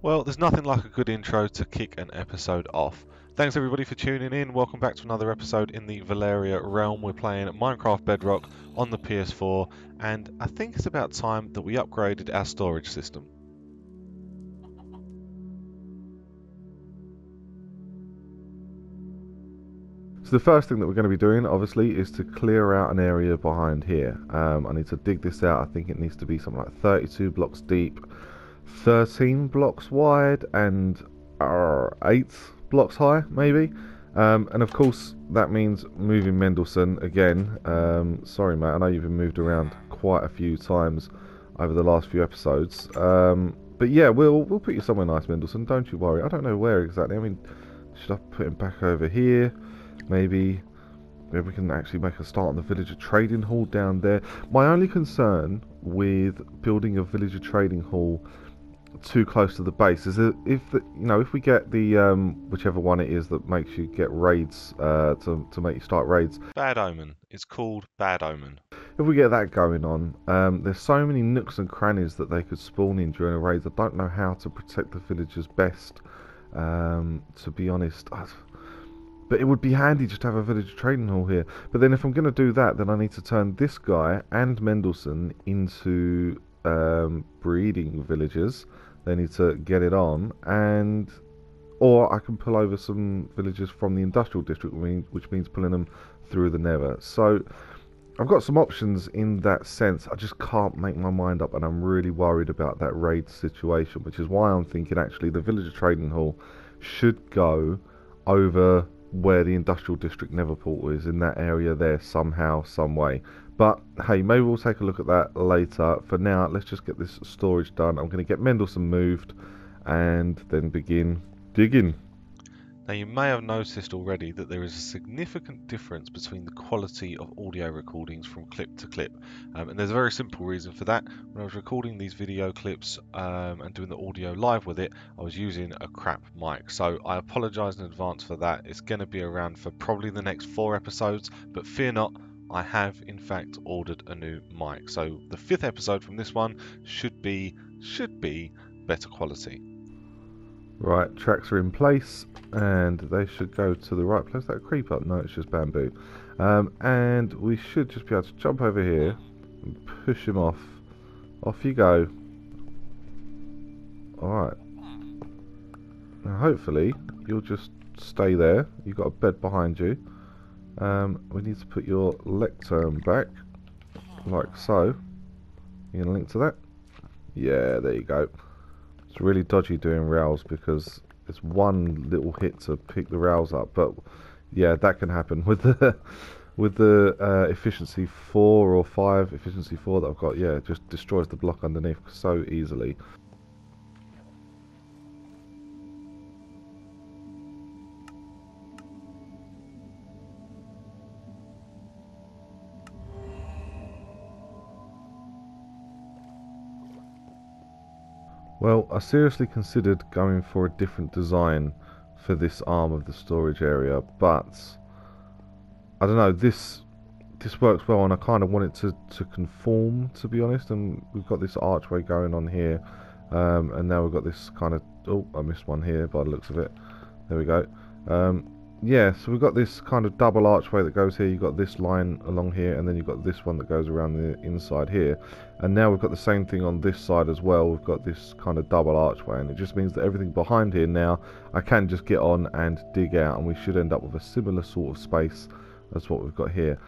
Well, there's nothing like a good intro to kick an episode off. Thanks everybody for tuning in. Welcome back to another episode in the Valyria realm. We're playing Minecraft Bedrock on the PS4, and I think it's about time that we upgraded our storage system. So the first thing that we're going to be doing, obviously, is to clear out an area behind here. I need to dig this out. I think it needs to be something like 32 blocks deep, 13 blocks wide, and 8 blocks high, maybe. And of course, that means moving Mendelssohn again. Sorry, mate, I know you've been moved around quite a few times over the last few episodes. But yeah, we'll put you somewhere nice, Mendelssohn. Don't you worry. I don't know where exactly. I mean, should I put him back over here? Maybe we can actually make a start on the villager trading hall down there. My only concern with building a villager trading hall too close to the base is that if we get the whichever one it is that makes you get raids to make you start raids. Bad Omen. It's called Bad Omen. If we get that going on, there's so many nooks and crannies that they could spawn in during a raid. I don't know how to protect the villagers best. To be honest. But it would be handy just to have a villager trading hall here. But then if I'm going to do that, then I need to turn this guy and Mendelssohn into breeding villagers. They need to get it on. Or I can pull over some villagers from the industrial district, which means pulling them through the Nether. So I've got some options in that sense. I just can't make my mind up, and I'm really worried about that raid situation, which is why I'm thinking actually the villager trading hall should go over where the industrial district Nether portal is, in that area there somehow, some way. But hey, maybe we'll take a look at that later. For now, let's just get this storage done. I'm going to get Mendelssohn moved and then begin digging. Now, you may have noticed already that there is a significant difference between the quality of audio recordings from clip to clip, and there's a very simple reason for that. When I was recording these video clips and doing the audio live with it, I was using a crap mic, so I apologise in advance for that. It's going to be around for probably the next 4 episodes, but fear not, I have in fact ordered a new mic, so the 5th episode from this one should be better quality. Right, tracks are in place, and they should go to the right place. Is that a creeper? No, it's just bamboo. And we should just be able to jump over here and push him off. Off you go. Alright. Now, hopefully, you'll just stay there. You've got a bed behind you. We need to put your lectern back, like so. You gonna link to that? Yeah, there you go. It's really dodgy doing rails because it's one little hit to pick the rails up, but yeah, that can happen with the efficiency 4 or 5 efficiency 4 that I've got. Yeah, it just destroys the block underneath so easily. Well, I seriously considered going for a different design for this arm of the storage area, but I don't know, this works well, and I kind of want it to conform, to be honest, and we've got this archway going on here, and now we've got this kind of, oh, I missed one here by the looks of it, there we go. Yeah, so we've got this kind of double archway that goes here, you've got this line along here, and then you've got this one that goes around the inside here. And now we've got the same thing on this side as well, we've got this kind of double archway, and it just means that everything behind here now, I can just get on and dig out, and we should end up with a similar sort of space as what we've got here.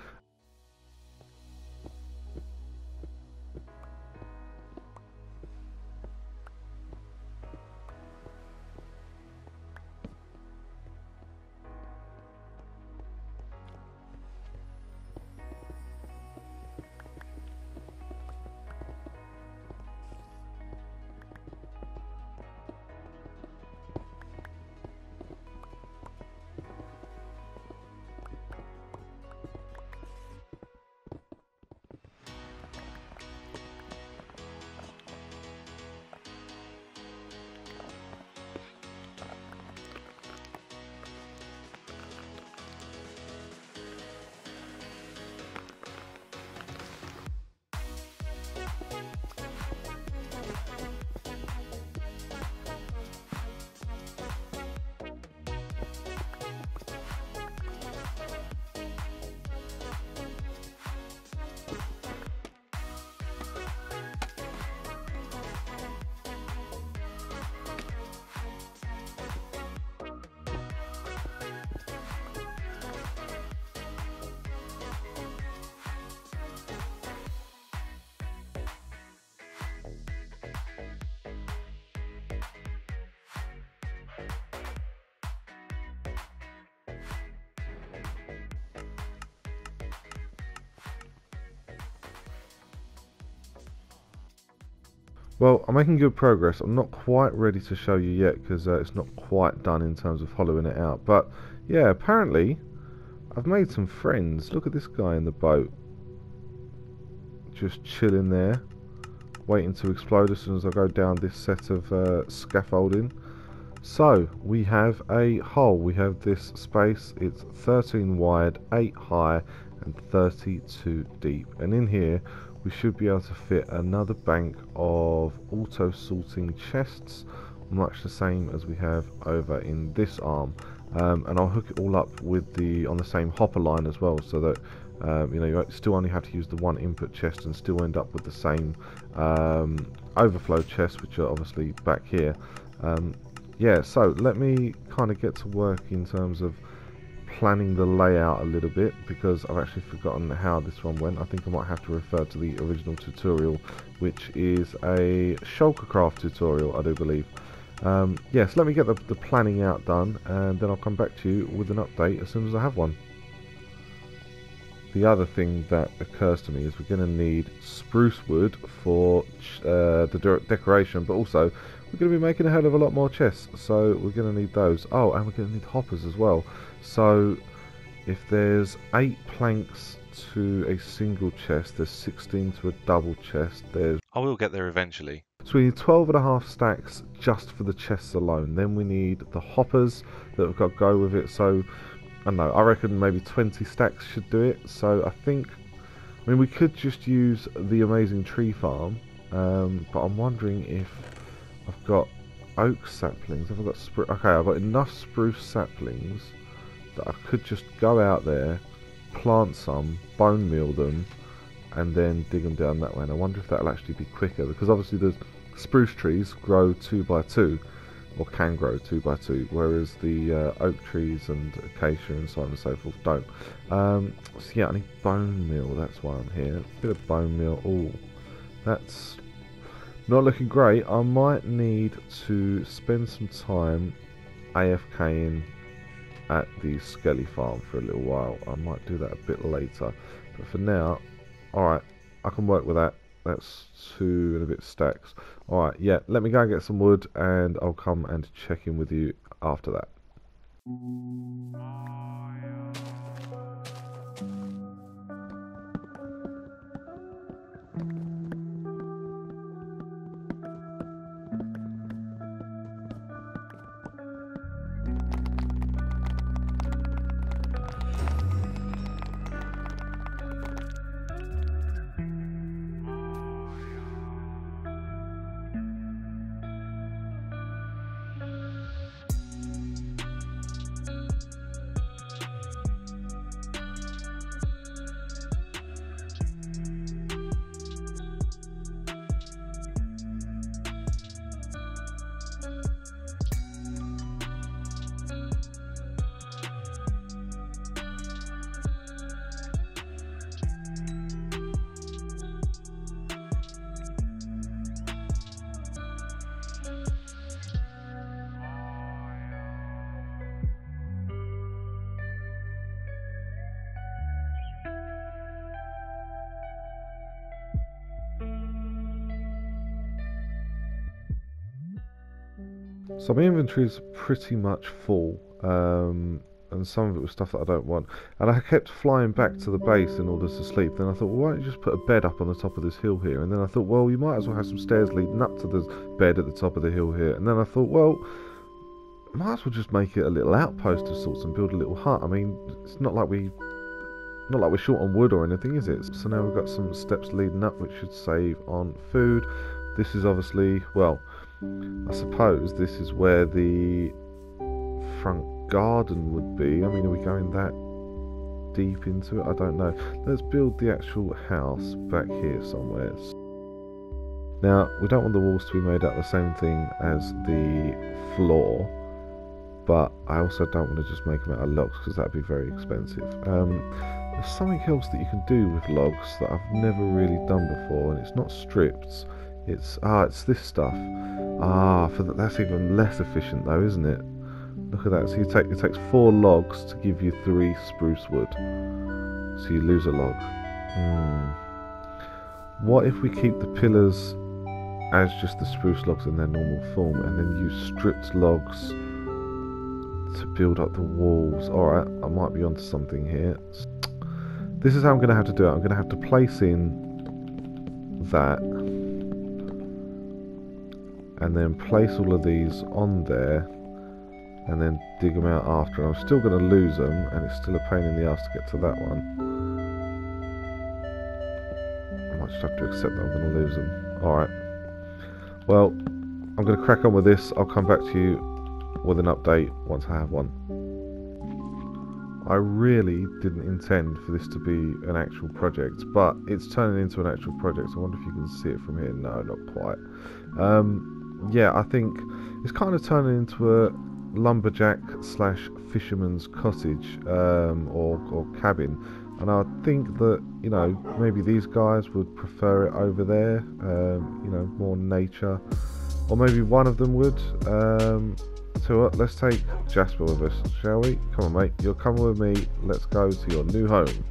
Well, I'm making good progress. I'm not quite ready to show you yet because it's not quite done in terms of hollowing it out. But yeah, apparently I've made some friends. Look at this guy in the boat, just chilling there, waiting to explode as soon as I go down this set of scaffolding. So we have a hole. We have this space. It's 13 wide, 8 high, and 32 deep. And in here, we should be able to fit another bank of auto-sorting chests, much the same as we have over in this arm. And I'll hook it all up with the on the same hopper line as well, so that you know, you still only have to use the one input chest and still end up with the same overflow chests, which are obviously back here. Yeah, so let me kind of get to work in terms of planning the layout a little bit, because I've actually forgotten how this one went. I think I might have to refer to the original tutorial, which is a Shulkercraft tutorial, I do believe. Yes, let me get the planning out done, and then I'll come back to you with an update as soon as I have one. The other thing that occurs to me is we're going to need spruce wood for the decoration, but also we're going to be making a hell of a lot more chests, so we're going to need those. Oh, and we're going to need hoppers as well. So if there's 8 planks to a single chest, there's 16 to a double chest. There's I will get there eventually. So we need 12.5 stacks just for the chests alone. Then we need the hoppers that we've got to go with it. So I don't know, I reckon maybe 20 stacks should do it. So I think, I mean, we could just use the amazing tree farm, but I'm wondering if I've got oak saplings. Have I got spruce? Okay, I've got enough spruce saplings that I could just go out there, plant some, bone meal them, and then dig them down that way. And I wonder if that'll actually be quicker, because obviously the spruce trees grow 2 by 2, or can grow 2 by 2, whereas the oak trees and acacia and so on and so forth don't. So yeah, I need bone meal. That's why I'm here. A bit of bone meal. Oh, that's not looking great. I might need to spend some time AFKing at the Skelly farm for a little while. I might do that a bit later, but for now, alright, I can work with that. That's 2 and a bit stacks. Alright, yeah, let me go and get some wood and I'll come and check in with you after that. So my inventory is pretty much full, and some of it was stuff that I don't want. And I kept flying back to the base in order to sleep. Then I thought, well, why don't you just put a bed up on the top of this hill here? And then I thought, well, you might as well have some stairs leading up to the bed at the top of the hill here. And then I thought, well, might as well just make it a little outpost of sorts and build a little hut. I mean, it's not like we're short on wood or anything, is it? So now we've got some steps leading up, which should save on food. This is obviously, well, I suppose this is where the front garden would be. I mean, are we going that deep into it? I don't know. Let's build the actual house back here somewhere. Now, we don't want the walls to be made out of the same thing as the floor, but I also don't want to just make them out of logs, because that would be very expensive. There's something else that you can do with logs that I've never really done before, and it's not strips. It's this stuff. That's even less efficient though, isn't it? Look at that. So it takes 4 logs to give you 3 spruce wood. So you lose a log. What if we keep the pillars as just the spruce logs in their normal form, and then use stripped logs to build up the walls. Alright, I might be onto something here. This is how I'm going to have to do it. I'm going to have to place in that, and then place all of these on there, and then dig them out after. And I'm still going to lose them, and it's still a pain in the ass to get to that one. I might just have to accept that I'm going to lose them. Alright. Well, I'm going to crack on with this. I'll come back to you with an update once I have one. I really didn't intend for this to be an actual project, but it's turning into an actual project. I wonder if you can see it from here. No, not quite. Yeah, I think it's kind of turning into a lumberjack slash fisherman's cottage, or cabin. And I think that, you know, maybe these guys would prefer it over there, you know, more nature. Or maybe one of them would. So let's take Jasper with us, shall we? Come on, mate, you're coming with me. Let's go to your new home.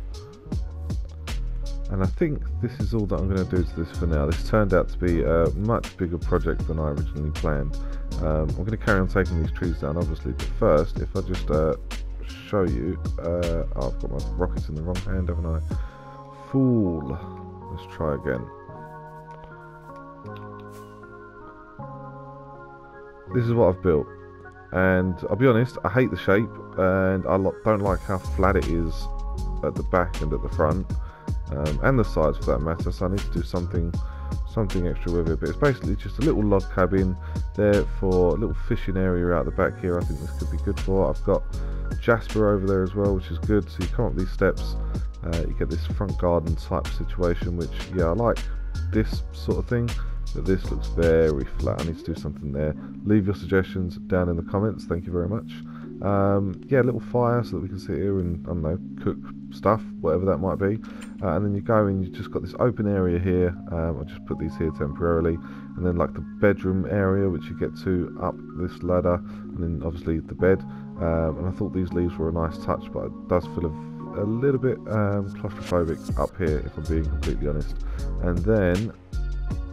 And I think this is all that I'm going to do to this for now. This turned out to be a much bigger project than I originally planned. I'm going to carry on taking these trees down, obviously, but first, if I just show you, oh, I've got my rockets in the wrong hand, haven't I? Fool. Let's try again. This is what I've built. And I'll be honest, I hate the shape, and I don't like how flat it is at the back and at the front, and the sides for that matter, so I need to do something extra with it. But it's basically just a little log cabin there for a little fishing area out the back here. I think this could be good for. I've got Jasper over there as well, which is good. So you come up these steps, you get this front garden type situation, which, yeah, I like this sort of thing. But this looks very flat. I need to do something there. Leave your suggestions down in the comments. Thank you very much. Yeah, a little fire so that we can sit here and, I don't know, cook stuff, whatever that might be. And then you go and you've just got this open area here. I just put these here temporarily. And then like the bedroom area, which you get to up this ladder. And then obviously the bed. And I thought these leaves were a nice touch, but it does feel a little bit claustrophobic up here, if I'm being completely honest. And then,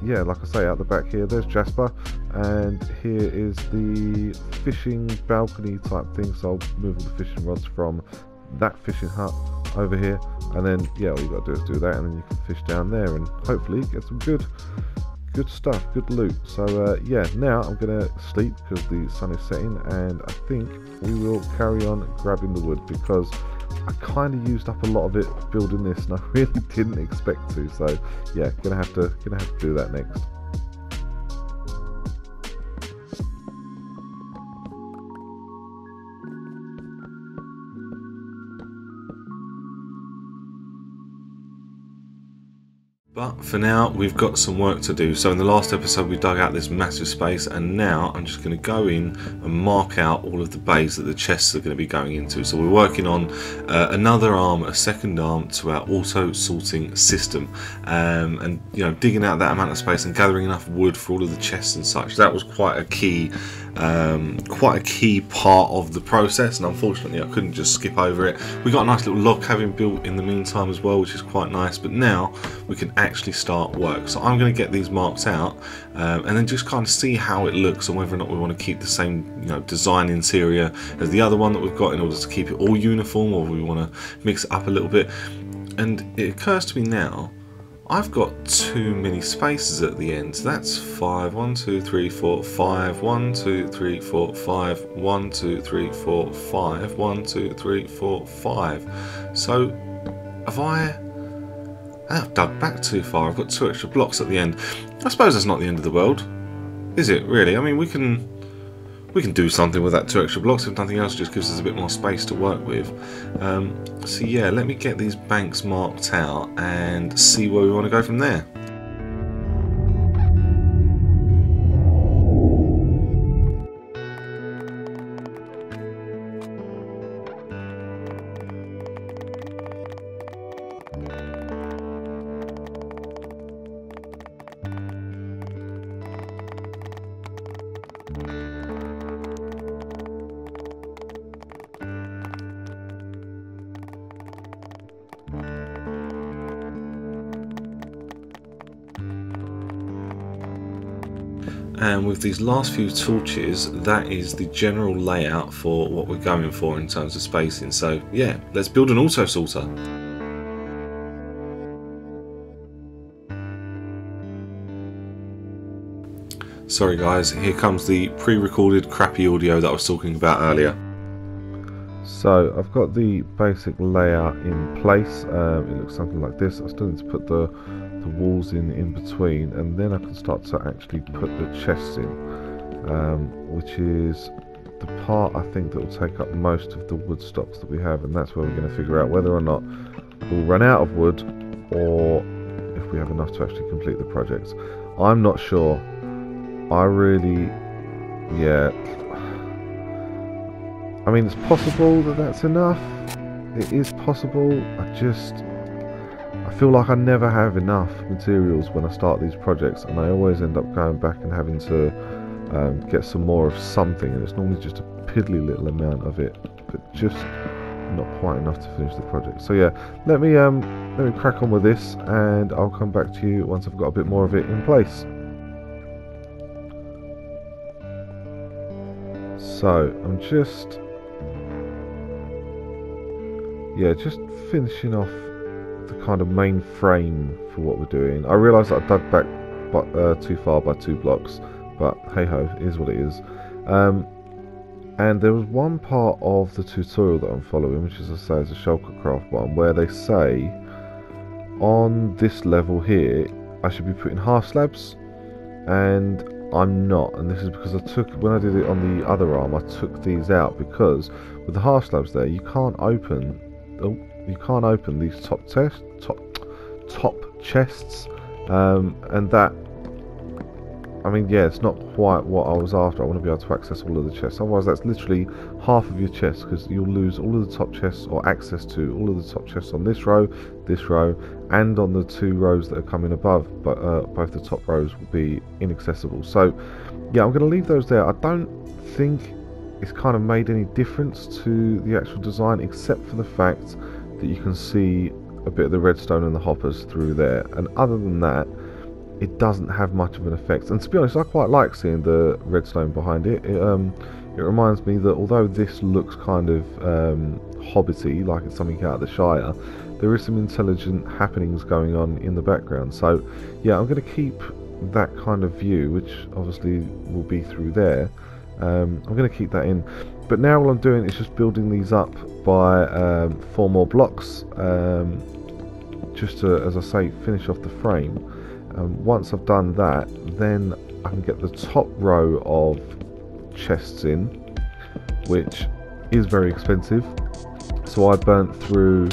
yeah, like I say, out the back here, there's Jasper, and here is the fishing balcony type thing, so I'll move all the fishing rods from that fishing hut over here, and then, yeah, all you got to do is do that, and then you can fish down there, and hopefully get some good stuff, good loot. So, yeah, now I'm going to sleep, because the sun is setting, and I think we will carry on grabbing the wood, because I kind of used up a lot of it building this, and I really didn't expect to. So yeah, gonna have to do that next. But for now, we've got some work to do. So in the last episode, we dug out this massive space, and now I'm just going to go in and mark out all of the bays that the chests are going to be going into. So we're working on another arm, a second arm to our auto sorting system, and you know, digging out that amount of space and gathering enough wood for all of the chests and such. That was quite a key part of the process, and unfortunately, I couldn't just skip over it. We got a nice little log cabin built in the meantime as well, which is quite nice. But now we can actually start work. So I'm going to get these marked out, and then just kind of see how it looks and whether or not we want to keep the same, you know, design interior as the other one that we've got in order to keep it all uniform, or we want to mix it up a little bit. And it occurs to me now, I've got too many spaces at the end. That's 5, 1, 2, 3, 4, 5, 1, 2, 3, 4, 5, 1, 2, 3, 4, 5, 1, 2, 3, 4, 5. So have I've dug back too far. I've got 2 extra blocks at the end. I suppose that's not the end of the world, is it really? I mean, we can do something with that 2 extra blocks, if nothing else. It just gives us a bit more space to work with. So yeah, let me get these banks marked out and see where we want to go from there. And with these last few torches, that is the general layout for what we're going for in terms of spacing. So yeah, let's build an auto sorter. Sorry guys, here comes the pre-recorded crappy audio that I was talking about earlier. So I've got the basic layout in place. It looks something like this. I still need to put the walls in between, and then I can start to actually put the chests in, which is the part I think that will take up most of the wood stocks that we have, and that's where we're going to figure out whether or not we'll run out of wood or if we have enough to actually complete the projects. I'm not sure. I really, yeah, I mean, it's possible that that's enough. It is possible. I feel like I never have enough materials when I start these projects, and I always end up going back and having to get some more of something, and it's normally just a piddly little amount of it, but just not quite enough to finish the project. So yeah, let me crack on with this, and I'll come back to you once I've got a bit more of it in place. So I'm just, yeah, just finishing off the kind of main frame for what we're doing. I realised that I dug back too far by 2 blocks, but hey ho, it is what it is. And there was one part of the tutorial that I'm following, which is, I say, is a Shulkercraft one, where they say on this level here I should be putting half slabs, and I'm not, and this is because I took, when I did it on the other arm, I took these out because with the half slabs there you can't open, oh, you can't open these top chests, and that, I mean, yeah, it's not quite what I was after. I want to be able to access all of the chests, otherwise that's literally half of your chests, because you'll lose all of the top chests, or access to all of the top chests on this row, and on the 2 rows that are coming above, but both the top rows will be inaccessible. So yeah, I'm going to leave those there. I don't think it's kind of made any difference to the actual design, except for the fact that you can see a bit of the redstone and the hoppers through there, and other than that it doesn't have much of an effect. And to be honest, I quite like seeing the redstone behind it. It reminds me that although this looks kind of hobbity, like it's something out of the Shire, there is some intelligent happenings going on in the background. So yeah, I'm going to keep that kind of view, which obviously will be through there. I'm going to keep that in, but now what I'm doing is just building these up by 4 more blocks, just to, as I say, finish off the frame. Once I've done that, then I can get the top row of chests in, which is very expensive. So I burnt through,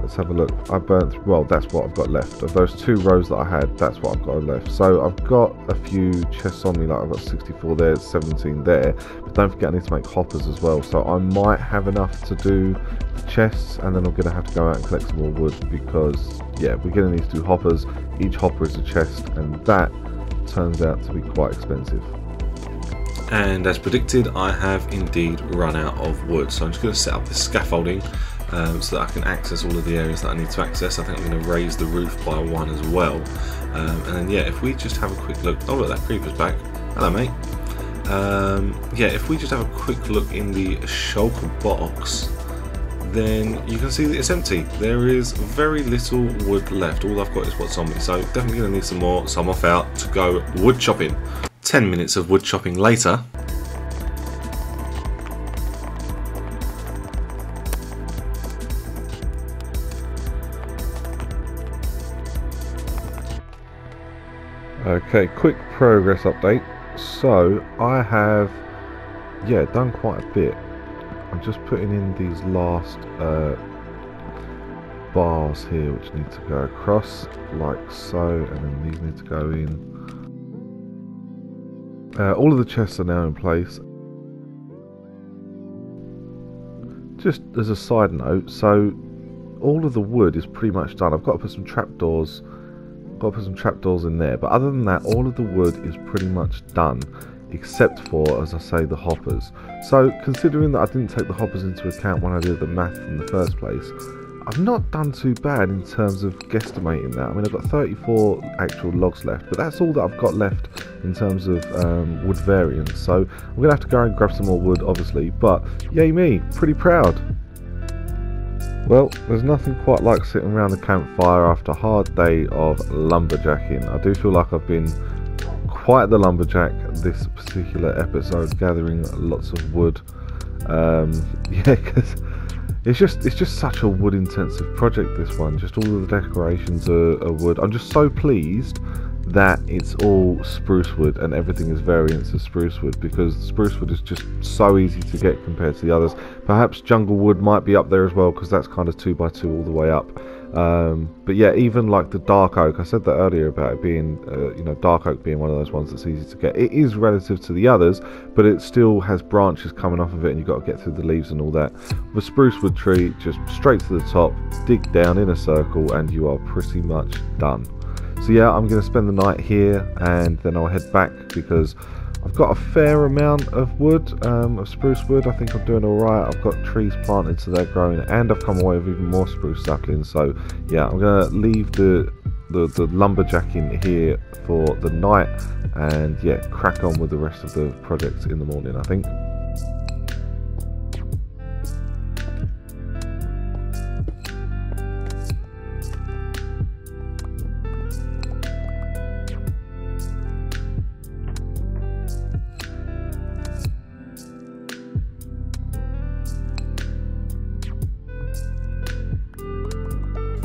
let's have a look, I burnt through, well, that's what I've got left of those 2 rows that I had. That's what I've got left. So I've got a few chests on me, like I've got 64 there, 17 there, but don't forget I need to make hoppers as well, so I might have enough to do the chests, and then I'm gonna have to go out and collect some more wood, because yeah, we're gonna need to do hoppers. Each hopper is a chest, and that turns out to be quite expensive. And as predicted, I have indeed run out of wood, so I'm just going to set up this scaffolding so that I can access all of the areas that I need to access. I think I'm going to raise the roof by 1 as well, and then yeah, if we just have a quick look, oh look, that creeper's back, hello mate. Yeah, if we just have a quick look in the shulker box, then you can see that it's empty. There is very little wood left. All I've got is what's on me, so definitely going to need some more, so I'm off out to go wood chopping. 10 minutes of wood chopping later. Okay, quick progress update. So I have, yeah, done quite a bit. I'm just putting in these last bars here, which need to go across like so, and then these need to go in. All of the chests are now in place. Just as a side note, so all of the wood is pretty much done. I've got to put some trapdoors, in there, but other than that, all of the wood is pretty much done, except for, as I say, the hoppers. So considering that I didn't take the hoppers into account when I did the math in the first place, I've not done too bad in terms of guesstimating that. I mean, I've got 34 actual logs left, but that's all that I've got left in terms of wood variants. So I'm going to have to go and grab some more wood, obviously, but yay me, pretty proud. Well, there's nothing quite like sitting around the campfire after a hard day of lumberjacking. I do feel like I've been quite the lumberjack this particular episode, gathering lots of wood. Yeah, because it's just such a wood intensive project, this one. Just all of the decorations are wood. I'm just so pleased that it's all spruce wood and everything is variants of spruce wood, because spruce wood is just so easy to get compared to the others. Perhaps jungle wood might be up there as well, because that's kind of 2x2 all the way up. But yeah, even like the dark oak, I said that earlier about it being, you know, dark oak being one of those ones that's easy to get. It is relative to the others, but it still has branches coming off of it and you've got to get through the leaves and all that. The spruce wood tree, just straight to the top, dig down in a circle and you are pretty much done. So yeah, I'm going to spend the night here and then I'll head back, because I've got a fair amount of wood, of spruce wood. I think I'm doing alright. I've got trees planted so they're growing, and I've come away with even more spruce saplings. So yeah, I'm going to leave the lumberjacking here for the night and yeah, crack on with the rest of the projects in the morning, I think.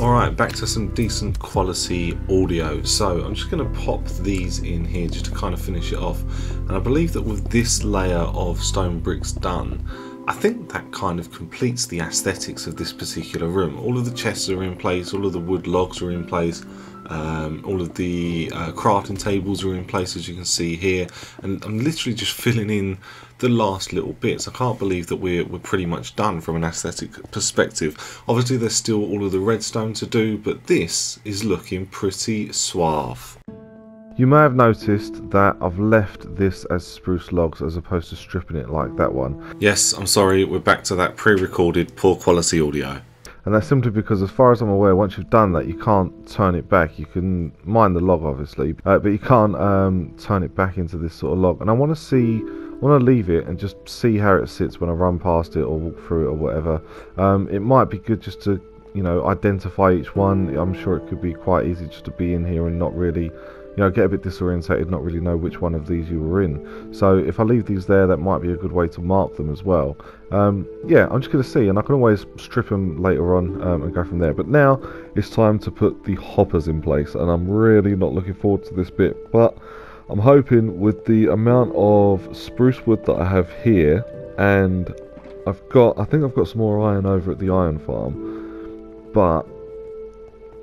Alright, back to some decent quality audio. So I'm just going to pop these in here just to kind of finish it off, and I believe that with this layer of stone bricks done, I think that kind of completes the aesthetics of this particular room. All of the chests are in place, all of the wood logs are in place, all of the crafting tables are in place, as you can see here, and I'm literally just filling in the last little bits. I can't believe that we're pretty much done from an aesthetic perspective. Obviously there's still all of the redstone to do, but this is looking pretty suave. You may have noticed that I've left this as spruce logs as opposed to stripping it like that one. Yes, I'm sorry, we're back to that pre-recorded poor quality audio. And that's simply because, as far as I'm aware, once you've done that, you can't turn it back. You can mine the log, obviously, but you can't turn it back into this sort of log. And I want to see, I want to leave it and just see how it sits when I run past it or walk through it or whatever. It might be good just to, you know, identify each one. I'm sure it could be quite easy just to be in here and not really, you know, get a bit disorientated, not really know which one of these you were in. So if I leave these there, that might be a good way to mark them as well. Yeah, I'm just going to see, and I can always strip them later on and go from there. But now it's time to put the hoppers in place, and I'm really not looking forward to this bit, but I'm hoping with the amount of spruce wood that I have here, and I think I've got some more iron over at the iron farm, but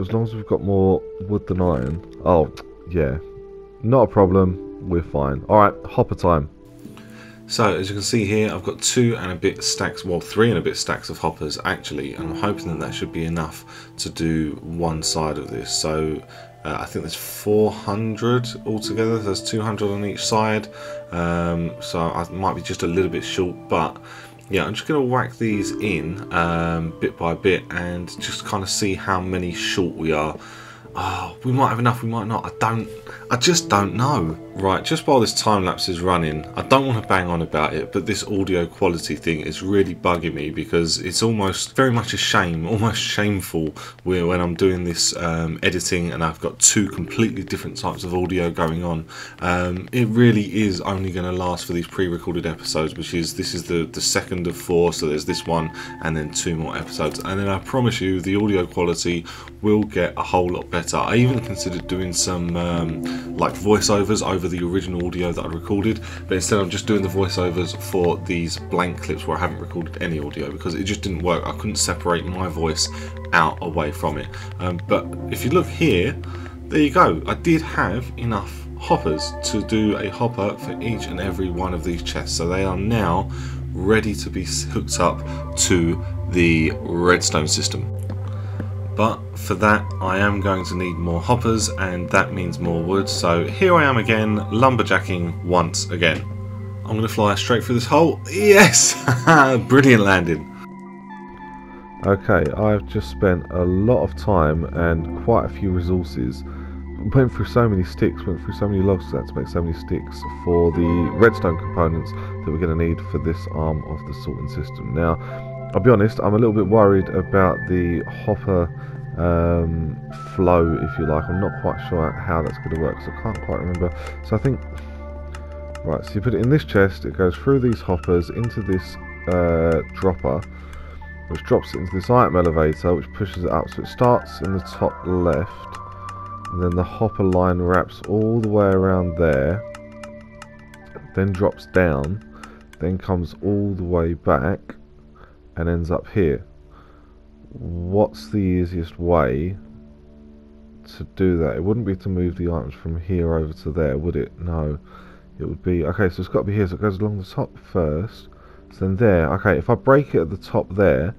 as long as we've got more wood than iron, oh yeah, not a problem, we're fine. Alright, hopper time. So as you can see here, I've got 2 and a bit stacks, well 3 and a bit stacks of hoppers actually, and I'm hoping that that should be enough to do one side of this. So I think there's 400 altogether, there's 200 on each side, so I might be just a little bit short, but yeah, I'm just going to whack these in bit by bit and just kind of see how many short we are. Oh, we might have enough, we might not, I just don't know. Right, just while this time lapse is running, I don't want to bang on about it, but this audio quality thing is really bugging me, because it's almost very much a shame, almost shameful when I'm doing this editing and I've got 2 completely different types of audio going on. It really is only going to last for these pre-recorded episodes, which is, this is the second of 4, so there's this one and then 2 more episodes, and then I promise you the audio quality will get a whole lot better. I even considered doing some like voiceovers over the original audio that I recorded, but instead I'm just doing the voiceovers for these blank clips where I haven't recorded any audio, because it just didn't work. I couldn't separate my voice out away from it. But if you look here, there you go, I did have enough hoppers to do a hopper for each and every one of these chests, so they are now ready to be hooked up to the redstone system. But for that, I am going to need more hoppers, and that means more wood. So here I am again, lumberjacking once again. I'm going to fly straight through this hole. Yes! Brilliant landing. Okay, I've just spent a lot of time and quite a few resources. Went through so many sticks, went through so many logs to make so many sticks for the redstone components that we're going to need for this arm of the sorting system. Now, I'll be honest, I'm a little bit worried about the hopper flow, if you like. I'm not quite sure how that's going to work, so I can't quite remember. So I think, right, so you put it in this chest, it goes through these hoppers into this dropper, which drops it into this item elevator, which pushes it up. So it starts in the top left, and then the hopper line wraps all the way around there, then drops down, then comes all the way back, and ends up here. What's the easiest way to do that? It wouldn't be to move the items from here over to there, would it? No. It would be, okay, so it's got to be here, so it goes along the top first, so then there. Okay, if I break it at the top there,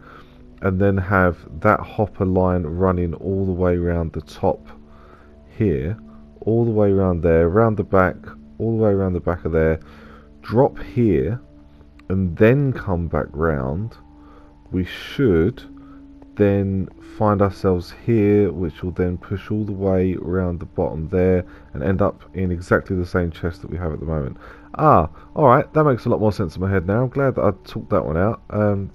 and then have that hopper line running all the way around the top here, all the way around there, round the back, all the way around the back of there, drop here, and then come back round, we should then find ourselves here, which will then push all the way around the bottom there, and end up in exactly the same chest that we have at the moment. Ah, alright, that makes a lot more sense in my head now. I'm glad that I took that one out.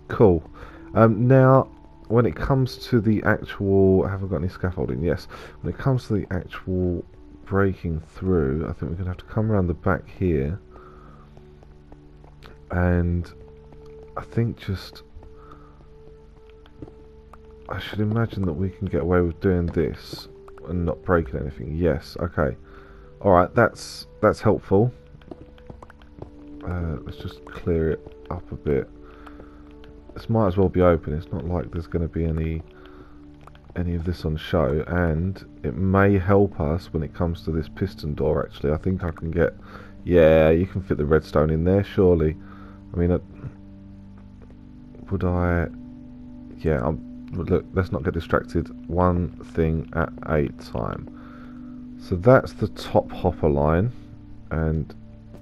Cool. Now, when it comes to the actual... I haven't got any scaffolding, yes. When it comes to the actual breaking through, I think we're going to have to come around the back here, and I think just... I should imagine that we can get away with doing this and not breaking anything. Yes, okay. Alright, that's helpful. Let's just clear it up a bit. This might as well be open. It's not like there's going to be any of this on show, and it may help us when it comes to this piston door, actually. I think I can get... yeah, you can fit the redstone in there, surely. I mean, would I... yeah, look, let's not get distracted. One thing at a time. So that's the top hopper line, and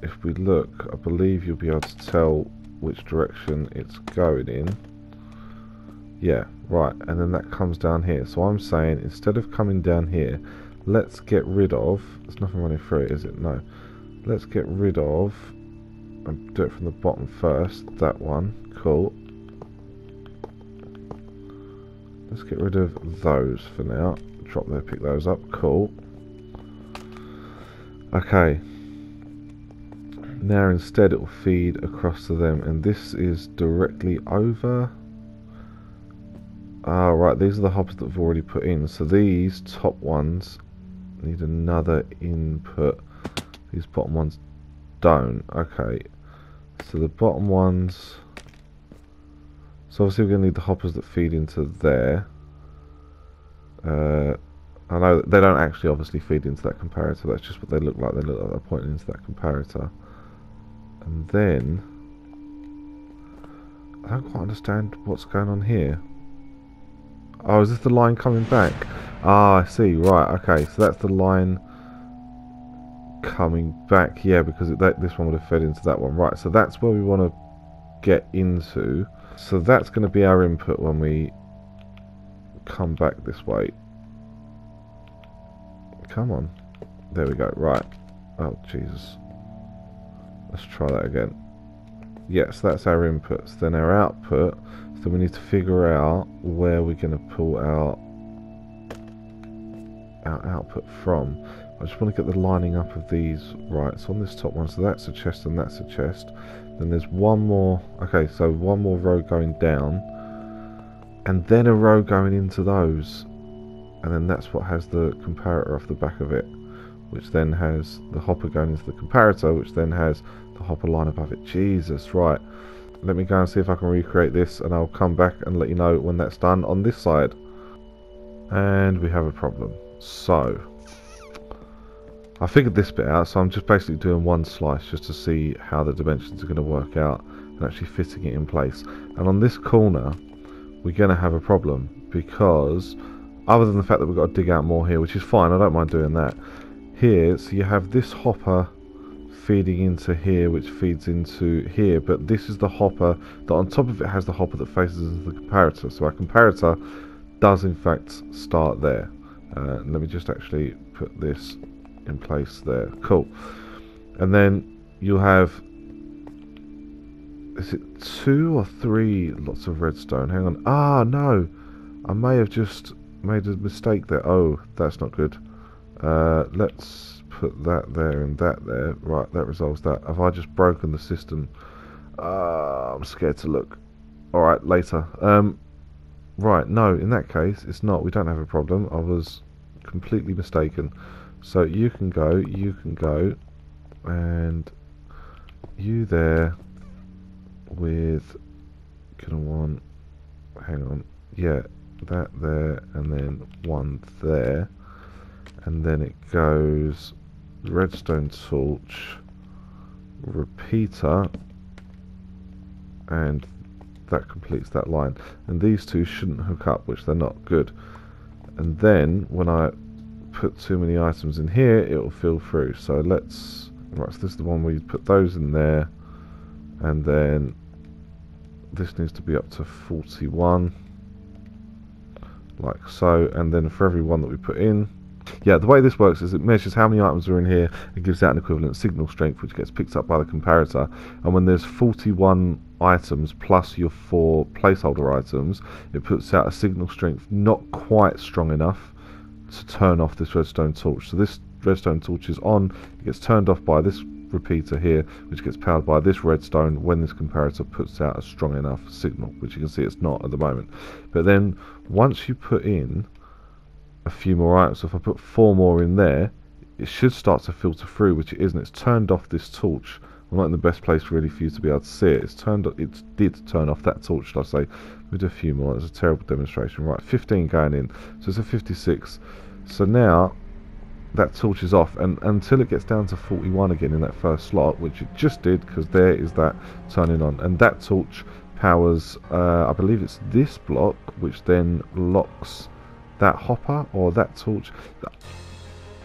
if we look, I believe you'll be able to tell which direction it's going in. Yeah, right, and then that comes down here. So I'm saying, instead of coming down here, let's get rid of... there's nothing running through it, is it? No. Let's get rid of... and do it from the bottom first, that one. Cool. Let's get rid of those for now. Drop there, pick those up. Cool. Okay. Now instead it will feed across to them, and this is directly over. Ah, right. These are the hoppers that we've already put in. So these top ones need another input. These bottom ones don't. Okay. So the bottom ones... so obviously we're going to need the hoppers that feed into there. I know they don't actually obviously feed into that comparator. That's just what they look like. They look like they're pointing into that comparator. And then... I don't quite understand what's going on here. Oh, is this the line coming back? Ah, I see. Right, okay. So that's the line coming back. Yeah, because this one would have fed into that one. Right, so that's where we want to get into... so that's going to be our input when we come back this way. Come on. There we go. Right. Oh, Jesus. Let's try that again. Yes, that's our inputs. Then our output. So we need to figure out where we're going to pull our output from. I just want to get the lining up of these right. So on this top one, so that's a chest and that's a chest. Then there's one more, okay, so one more row going down, and then a row going into those, and then that's what has the comparator off the back of it, which then has the hopper going into the comparator, which then has the hopper line above it. Jesus, right. Let me go and see if I can recreate this, and I'll come back and let you know when that's done on this side. And we have a problem. So... I figured this bit out, so I'm just basically doing one slice just to see how the dimensions are going to work out and actually fitting it in place. And on this corner, we're going to have a problem because, other than the fact that we've got to dig out more here, which is fine, I don't mind doing that. Here, so you have this hopper feeding into here, which feeds into here, but this is the hopper that on top of it has the hopper that faces into the comparator. So our comparator does in fact start there. Let me just actually put this in place there. Cool. And then you'll have, is it 2 or 3 lots of redstone? Hang on. Ah, no. I may have just made a mistake there. Oh, that's not good. Let's put that there and that there. Right, that resolves that. Have I just broken the system? I'm scared to look. Alright, later. Right, no, in that case, it's not. We don't have a problem. I was completely mistaken. So you can go, and you there with, hang on, yeah, that there, and then 1 there, and then it goes redstone torch, repeater, and that completes that line. And these two shouldn't hook up, which they're not. Good. And then when I put too many items in here, it'll fill through. So let's, right, so this is the one where you put those in there, and then this needs to be up to 41, like so. And then for every one that we put in, yeah, the way this works is it measures how many items are in here and gives out an equivalent signal strength, which gets picked up by the comparator. And when there's 41 items plus your 4 placeholder items, it puts out a signal strength not quite strong enough to turn off this redstone torch. So this redstone torch is on, it gets turned off by this repeater here, which gets powered by this redstone when this comparator puts out a strong enough signal, which you can see it's not at the moment. But then once you put in a few more items, so if I put 4 more in there, it should start to filter through, which it isn't. It's turned off this torch. I'm not in the best place really for you to be able to see it. It's turned off, it did turn off that torch, should I say. We did a few more. That's a terrible demonstration. Right, 15 going in, so it's a 56. So now that torch is off, and until it gets down to 41 again in that first slot, which it just did, because there is that turning on. And that torch powers, I believe it's this block, which then locks that hopper, or that torch.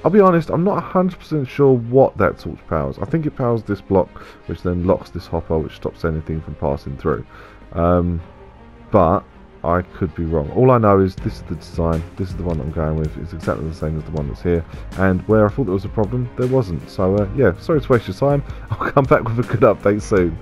I'll be honest, I'm not 100% sure what that torch powers. I think it powers this block, which then locks this hopper, which stops anything from passing through. But I could be wrong. All I know is this is the design. This is the one that I'm going with. It's exactly the same as the one that's here. And where I thought there was a problem, there wasn't. So yeah, sorry to waste your time. I'll come back with a good update soon.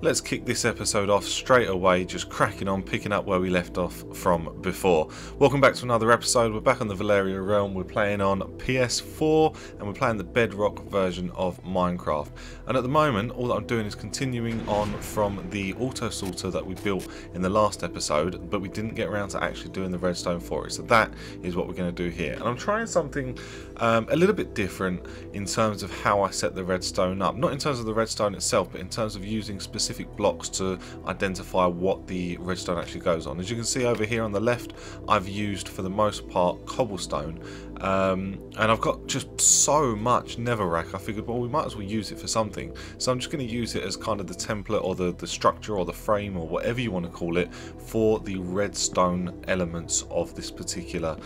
Let's kick this episode off straight away, just cracking on, picking up where we left off from before. Welcome back to another episode. We're back on the Valyria Realm. We're playing on PS4 and we're playing the Bedrock version of Minecraft. And at the moment, all that I'm doing is continuing on from the auto sorter that we built in the last episode, but we didn't get around to actually doing the redstone for it. So that is what we're going to do here. And I'm trying something a little bit different in terms of how I set the redstone up. Not in terms of the redstone itself, but in terms of using specific blocks to identify what the redstone actually goes on. As you can see over here on the left, I've used for the most part cobblestone, and I've got just so much netherrack. I figured, well, we might as well use it for something, so I'm just going to use it as kind of the template or the structure or the frame or whatever you want to call it for the redstone elements of this particular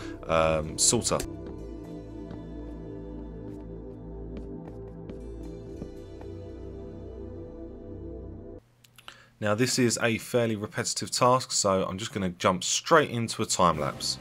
sorter. Now this is a fairly repetitive task, so I'm just going to jump straight into a time lapse.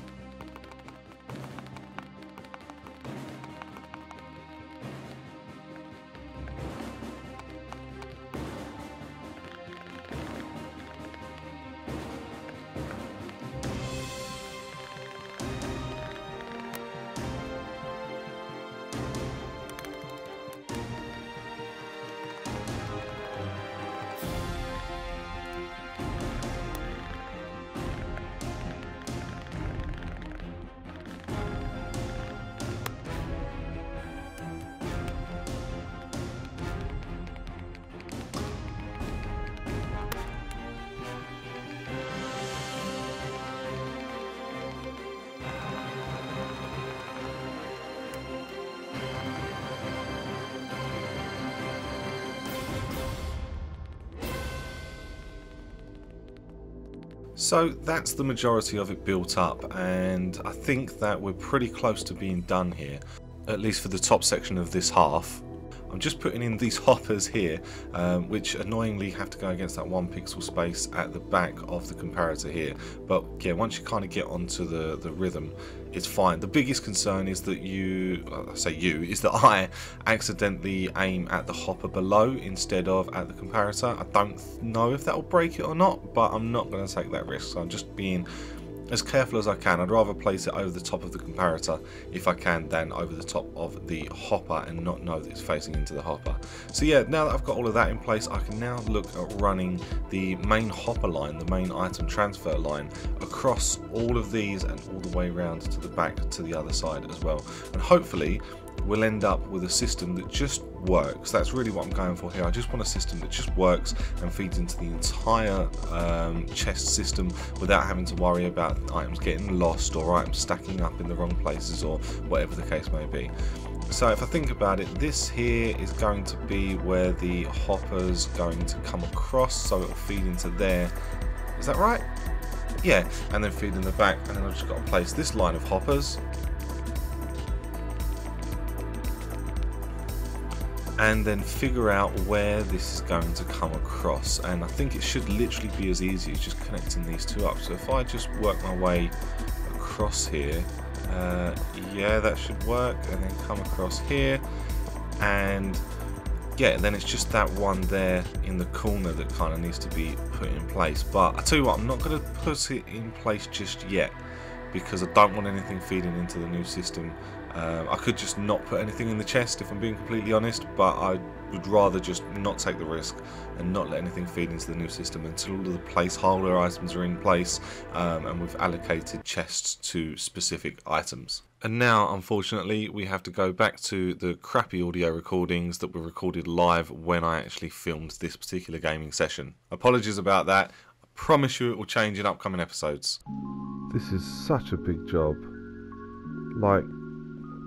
So that's the majority of it built up, and I think that we're pretty close to being done here, at least for the top section of this half. I'm just putting in these hoppers here, which annoyingly have to go against that 1 pixel space at the back of the comparator here. But yeah, once you kind of get onto the rhythm, it's fine. The biggest concern is that I accidentally aim at the hopper below instead of at the comparator. I don't know if that will break it or not, but I'm not going to take that risk. So I'm just being as careful as I can. I'd rather place it over the top of the comparator if I can than over the top of the hopper and not know that it's facing into the hopper. So yeah, now that I've got all of that in place, I can now look at running the main hopper line, the main item transfer line, across all of these and all the way around to the back to the other side as well. And hopefully we'll end up with a system that just works. That's really what I'm going for here. I just want a system that just works and feeds into the entire chest system without having to worry about items getting lost or items stacking up in the wrong places or whatever the case may be. So if I think about it, this here is going to be where the hopper's going to come across, so it'll feed into there. Is that right? Yeah, and then feed in the back, and then I've just got to place this line of hoppers and then figure out where this is going to come across. And I think it should literally be as easy as just connecting these two up. So if I just work my way across here, yeah, that should work, and then come across here, and yeah, then it's just that one there in the corner that kind of needs to be put in place. But I tell you what, I'm not going to put it in place just yet because I don't want anything feeding into the new system. I could just not put anything in the chest if I'm being completely honest, but I would rather just not take the risk and not let anything feed into the new system until all of the placeholder items are in place and we've allocated chests to specific items. And now, unfortunately, we have to go back to the crappy audio recordings that were recorded live when I actually filmed this particular gaming session. Apologies about that. I promise you it will change in upcoming episodes. This is such a big job. Like,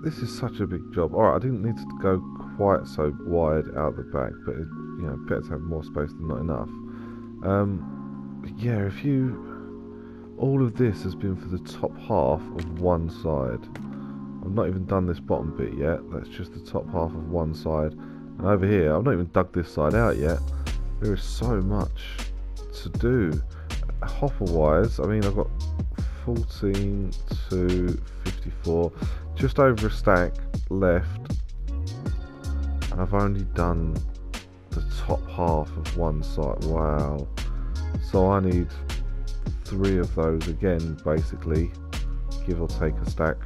this is such a big job. Alright, I didn't need to go quite so wide out the back, but it, you know, better to have more space than not enough. Yeah, if you... all of this has been for the top half of one side. I've not even done this bottom bit yet. That's just the top half of one side. And over here, I've not even dug this side out yet. There is so much to do. Hopper-wise, I mean, I've got 14 to 54. Just over a stack left, and I've only done the top half of one side. Wow. So I need 3 of those again, basically, give or take a stack.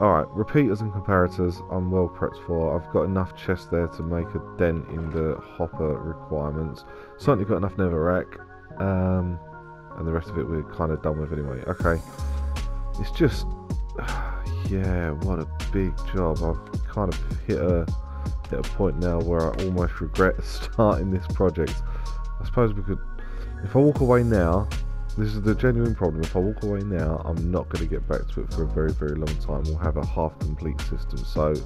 Alright, repeaters and comparators I'm well prepped for. I've got enough chests there to make a dent in the hopper requirements. Certainly got enough netherrack, and the rest of it we're kind of done with anyway. Okay, it's just... yeah, what a big job. I've kind of hit a point now where I almost regret starting this project. I suppose we could, if I walk away now, this is the genuine problem, if I walk away now, I'm not going to get back to it for a very, very long time. We'll have a half complete system. So, do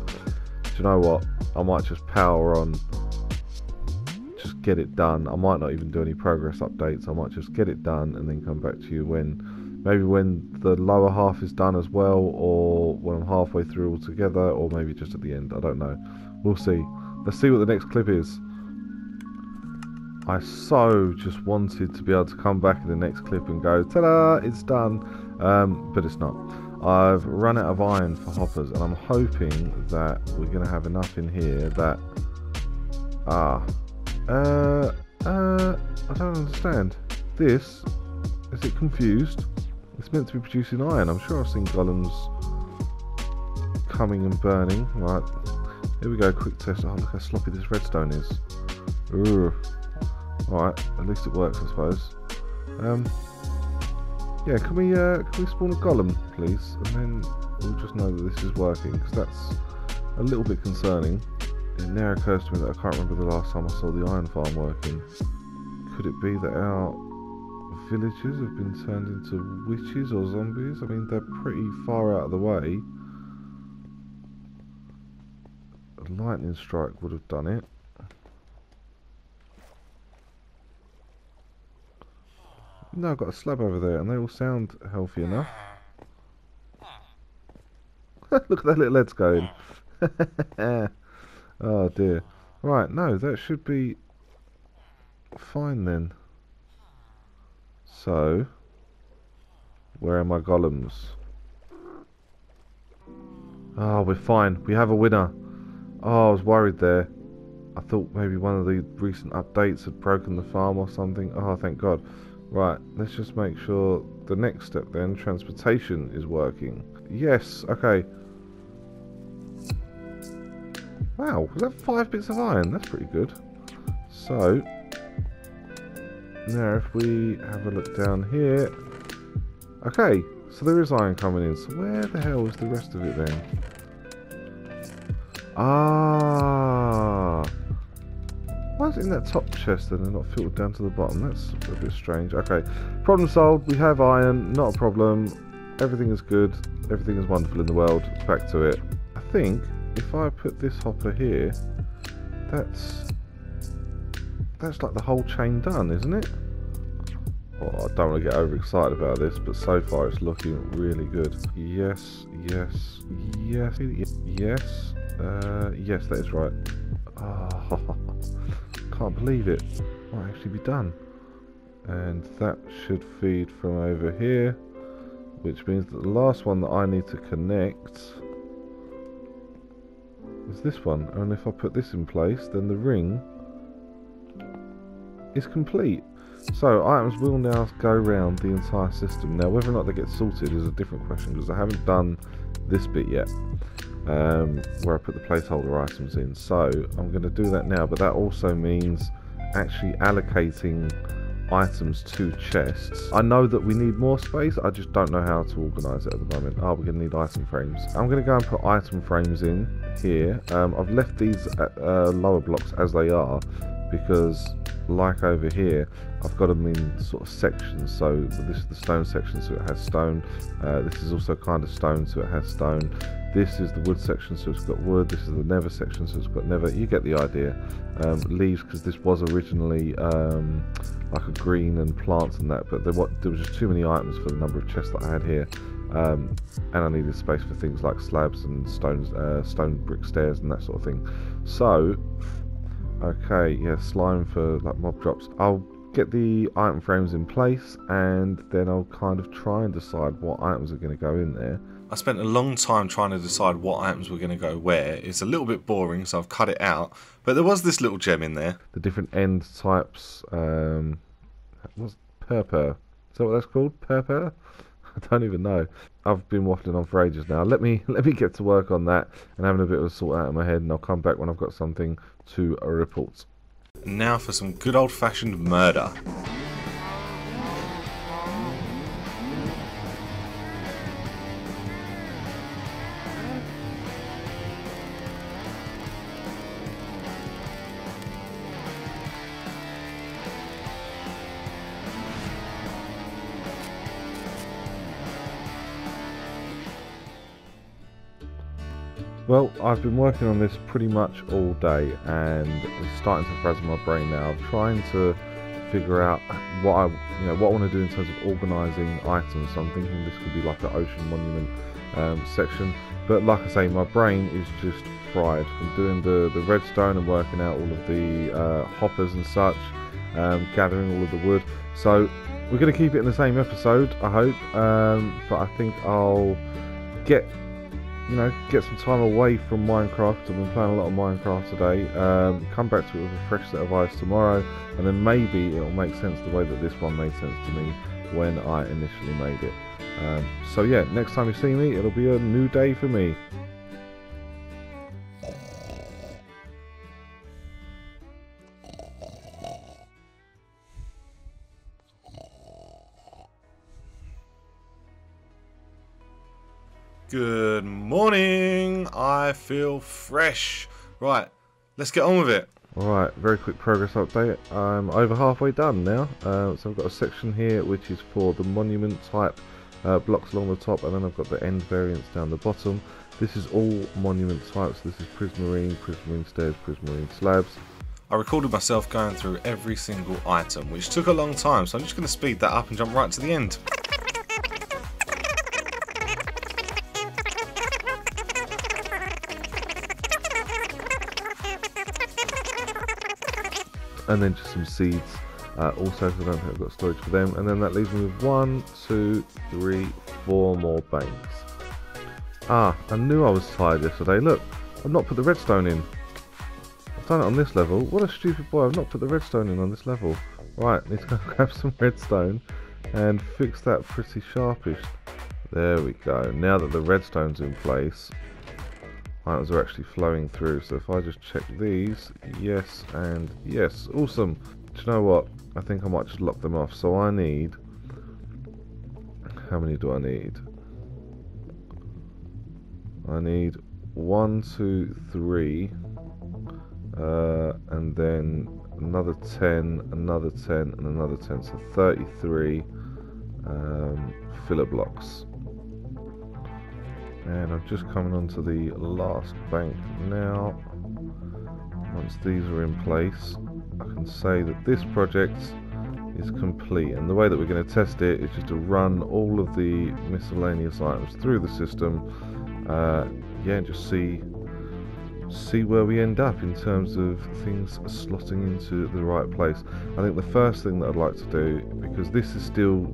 you know what? I might just power on, just get it done. I might not even do any progress updates. I might just get it done and then come back to you when... maybe when the lower half is done as well, or when I'm halfway through altogether, or maybe just at the end. I don't know. We'll see. Let's see what the next clip is. I so just wanted to be able to come back in the next clip and go, ta-da, it's done. But it's not. I've run out of iron for hoppers, and I'm hoping that we're going to have enough in here that... I don't understand. This... is it confused? It's meant to be producing iron. I'm sure I've seen golems coming and burning. Right, here we go, quick test. Oh, look how sloppy this redstone is. Ooh. Alright, at least it works, I suppose. Yeah, can we spawn a golem, please? And then we'll just know that this is working, because that's a little bit concerning. It now occurs to me that I can't remember the last time I saw the iron farm working. Could it be that our villagers have been turned into witches or zombies? I mean, they're pretty far out of the way. A lightning strike would have done it. No, I've got a slab over there, and they all sound healthy enough. Look at that little head's going. Oh dear. Right, no, that should be fine then. So, where are my golems? Oh, we're fine. We have a winner. Oh, I was worried there. I thought maybe one of the recent updates had broken the farm or something. Oh, thank God. Right, let's just make sure the next step then, transportation, is working. Yes, okay. Wow, was that 5 bits of iron? That's pretty good. So, now if we have a look down here. Okay, so there is iron coming in. So where the hell is the rest of it then? Ah! Why is it in that top chest then and not filtered down to the bottom? That's a bit strange. Okay, problem solved. We have iron, not a problem. Everything is good. Everything is wonderful in the world. Back to it. I think if I put this hopper here, that's like the whole chain done, isn't it? Oh, I don't want to get overexcited about this, but so far it's looking really good. Yes, yes, yes, yes, yes, that is right. Oh, can't believe it. Might actually be done. And that should feed from over here, which means that the last one that I need to connect is this one. And if I put this in place, then the ring is complete. So items will now go around the entire system. Now whether or not they get sorted is a different question, because I haven't done this bit yet, where I put the placeholder items in. So I'm going to do that now, but that also means actually allocating items to chests. I know that we need more space, I just don't know how to organise it at the moment. Oh, we're going to need item frames. I'm going to go and put item frames in here. I've left these lower blocks as they are, because like over here I've got them in sort of sections. So this is the stone section, so it has stone. This is also kind of stone, so it has stone. This is the wood section, so it's got wood. This is the nether section, so it's got nether. You get the idea. Leaves, because this was originally like a green and plants and that, but there was just too many items for the number of chests that I had here. And I needed space for things like slabs and stones, stone brick stairs and that sort of thing. So okay, yeah, slime for like mob drops. I'll get the item frames in place, and then I'll kind of try and decide what items are going to go in there. I spent a long time trying to decide what items were going to go where. It's a little bit boring, so I've cut it out. But there was this little gem in there. The different end types. What's purpur? Is that what that's called? Purpur? I don't even know. I've been waffling on for ages now. Let me get to work on that and having a bit of a sort out in my head, and I'll come back when I've got something to report. Now for some good old-fashioned murder. Well, I've been working on this pretty much all day, and it's starting to frazzle my brain now. I'm trying to figure out what I want to do in terms of organising items. So I'm thinking this could be like the ocean monument section, but like I say, my brain is just fried from doing the redstone and working out all of the hoppers and such, gathering all of the wood. So we're going to keep it in the same episode, I hope, but I think I'll get some time away from Minecraft. I've been playing a lot of Minecraft today. Come back to it with a fresh set of eyes tomorrow, and then maybe it'll make sense the way that this one made sense to me when I initially made it. So yeah, next time you see me, it'll be a new day for me. Good morning, I feel fresh. Right, let's get on with it. Alright, very quick progress update. I'm over halfway done now. So I've got a section here which is for the monument type blocks along the top, and then I've got the end variants down the bottom. This is all monument types. This is prismarine, prismarine stairs, prismarine slabs. I recorded myself going through every single item, which took a long time, so I'm just going to speed that up and jump right to the end. And then just some seeds also, because I don't think I've got storage for them. And then that leaves me with 4 more banks. Ah, I knew I was tired yesterday. Look, I've not put the redstone in. I've done it on this level. What a stupid boy, I've not put the redstone in on this level. Right, need to go grab some redstone and fix that pretty sharpish. There we go. Now that the redstone's in place, items are actually flowing through. So if I just check these, yes and yes. Awesome. Do you know what? I think I might just lock them off. So I need... how many do I need? I need 1, 2, 3, and then another 10, another 10, and another 10. So 33 filler blocks. And I'm just coming onto the last bank now. Once these are in place, I can say that this project is complete. And the way that we're going to test it is just to run all of the miscellaneous items through the system. Yeah, and just see where we end up in terms of things slotting into the right place. I think the first thing that I'd like to do, because this is still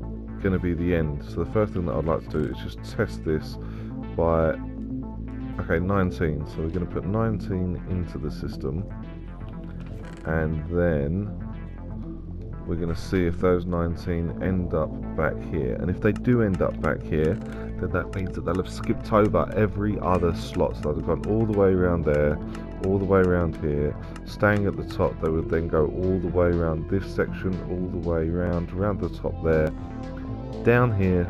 going to be the end, so the first thing that I'd like to do is just test this by, okay, 19. So we're going to put 19 into the system, and then we're going to see if those 19 end up back here. And if they do end up back here, then that means that they'll have skipped over every other slot. So they'll have gone all the way around there, all the way around here. Staying at the top, they would then go all the way around this section, all the way around, around the top there, down here,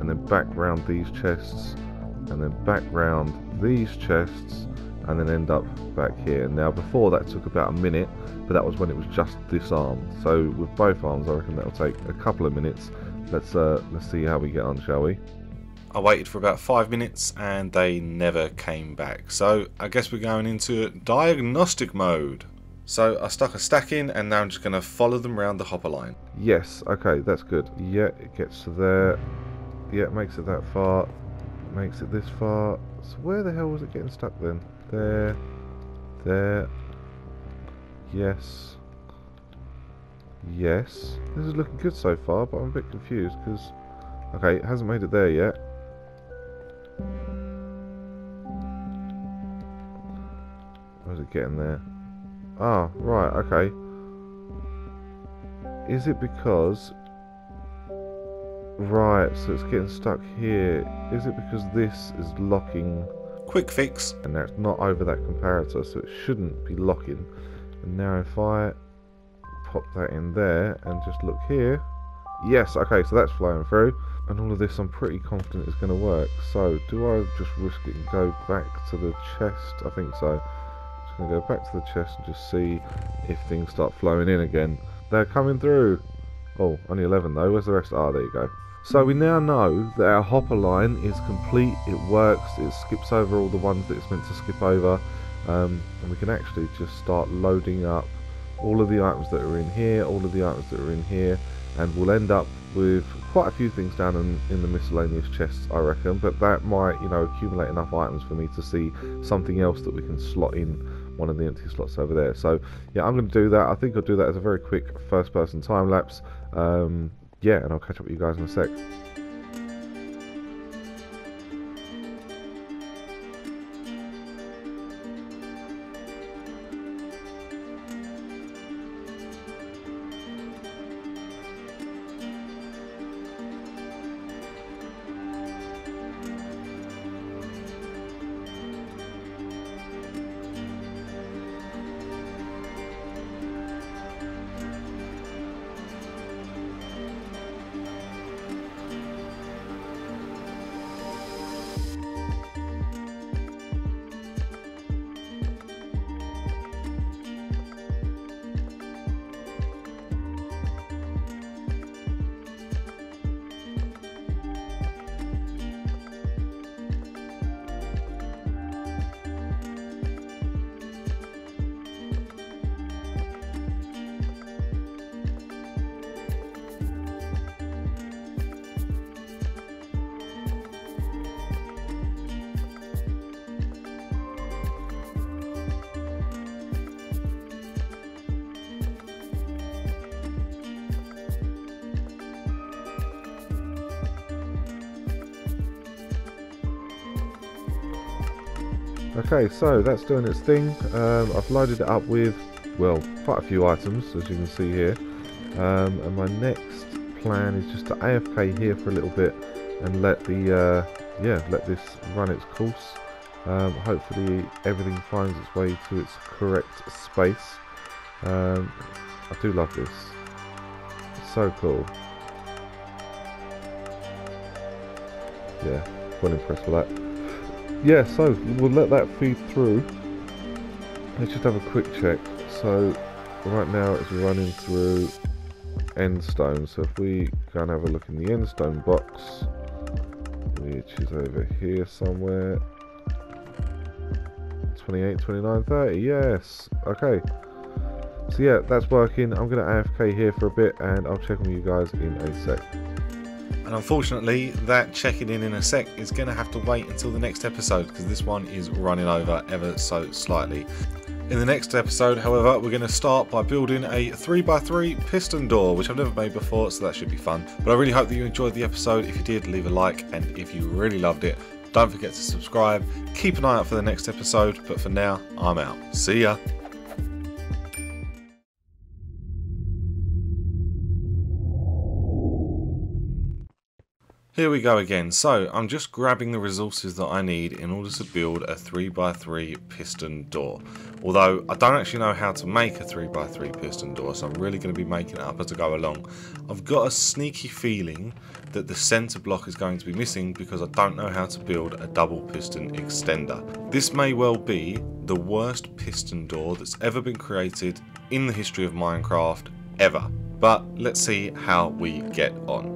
and then back round these chests, and then back round these chests, and then end up back here. Now before that took about a minute, but that was when it was just this arm. So with both arms I reckon that'll take a couple of minutes. Let's see how we get on, shall we? I waited for about 5 minutes and they never came back. So I guess we're going into diagnostic mode. So I stuck a stack in and now I'm just gonna follow them around the hopper line. Yes, okay, that's good. Yeah, it gets to there. Yeah, it makes it that far. It makes it this far. So where the hell was it getting stuck then? There, there, yes, yes. This is looking good so far, but I'm a bit confused because, okay, it hasn't made it there yet. Where's it getting there? Ah, right, okay. Is it because, right, so it's getting stuck here. Is it because this is locking? Quick fix. And that's not over that comparator, so it shouldn't be locking. And now if I pop that in there and just look here, yes, okay, so that's flying through. And all of this I'm pretty confident is going to work. So do I just risk it and go back to the chest? I think so. Just going to go back to the chest and just see if things start flowing in again. They're coming through. Oh, only 11 though. Where's the rest? Ah, there you go. So we now know that our hopper line is complete, it works, it skips over all the ones that it's meant to skip over, and we can actually just start loading up all of the items that are in here, all of the items that are in here, and we'll end up with quite a few things down in the miscellaneous chests, I reckon, but that might, you know, accumulate enough items for me to see something else that we can slot in one of the empty slots over there. So yeah, I'm going to do that. I think I'll do that as a very quick first person time lapse. Yeah, and I'll catch up with you guys in a sec. Okay, so that's doing its thing. I've loaded it up with, well, quite a few items, as you can see here. And my next plan is just to AFK here for a little bit and let the let this run its course. Hopefully everything finds its way to its correct space. I do love this. It's so cool. Yeah, well impressed with that. Yeah, so we'll let that feed through. Let's just have a quick check. So right now it's running through endstone, so if we go and have a look in the endstone box, which is over here somewhere, 28, 29, 30, yes, okay. So yeah, that's working. I'm going to AFK here for a bit and I'll check on you guys in a sec. And unfortunately, that checking in a sec is going to have to wait until the next episode, because this one is running over ever so slightly. In the next episode, however, we're going to start by building a 3x3 piston door, which I've never made before, so that should be fun. But I really hope that you enjoyed the episode. If you did, leave a like, and if you really loved it, don't forget to subscribe. Keep an eye out for the next episode, but for now, I'm out. See ya! Here we go again. So I'm just grabbing the resources that I need in order to build a 3x3 piston door. Although I don't actually know how to make a 3x3 piston door, so I'm really going to be making it up as I go along. I've got a sneaky feeling that the center block is going to be missing because I don't know how to build a double piston extender. This may well be the worst piston door that's ever been created in the history of Minecraft ever. But let's see how we get on.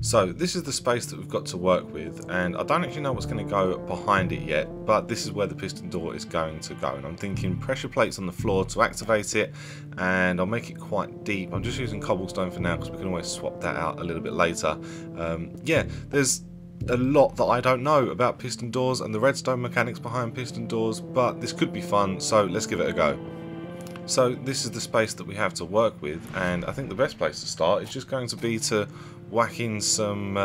So this is the space that we've got to work with, and I don't actually know what's going to go behind it yet, but this is where the piston door is going to go, and I'm thinking pressure plates on the floor to activate it, and I'll make it quite deep. I'm just using cobblestone for now because we can always swap that out a little bit later. Yeah, there's a lot that I don't know about piston doors and the redstone mechanics behind piston doors, but this could be fun, so let's give it a go. So this is the space that we have to work with, and I think the best place to start is just going to be to whack in some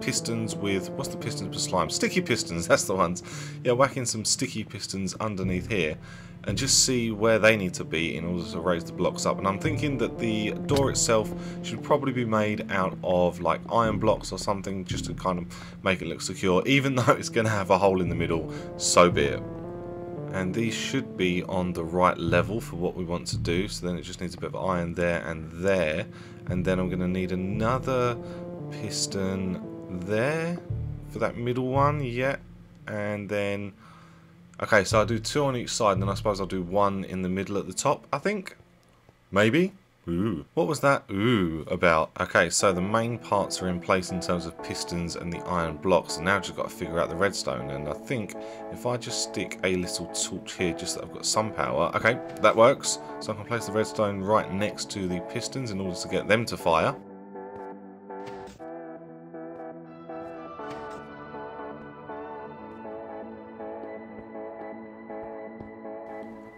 pistons with, what's the pistons for slime? Sticky pistons, that's the ones. Yeah, whack in some sticky pistons underneath here and just see where they need to be in order to raise the blocks up. And I'm thinking that the door itself should probably be made out of like iron blocks or something, just to kind of make it look secure, even though it's going to have a hole in the middle, so be it. And these should be on the right level for what we want to do, so then it just needs a bit of iron there, and then I'm going to need another piston there for that middle one, yeah, and then, okay, so I'll do two on each side, and then I suppose I'll do one in the middle at the top, I think, maybe? Ooh, what was that ooh about? Okay, so the main parts are in place in terms of pistons and the iron blocks, and now I've just got to figure out the redstone, and I think if I just stick a little torch here, just that I've got some power, okay, that works, so I can place the redstone right next to the pistons in order to get them to fire.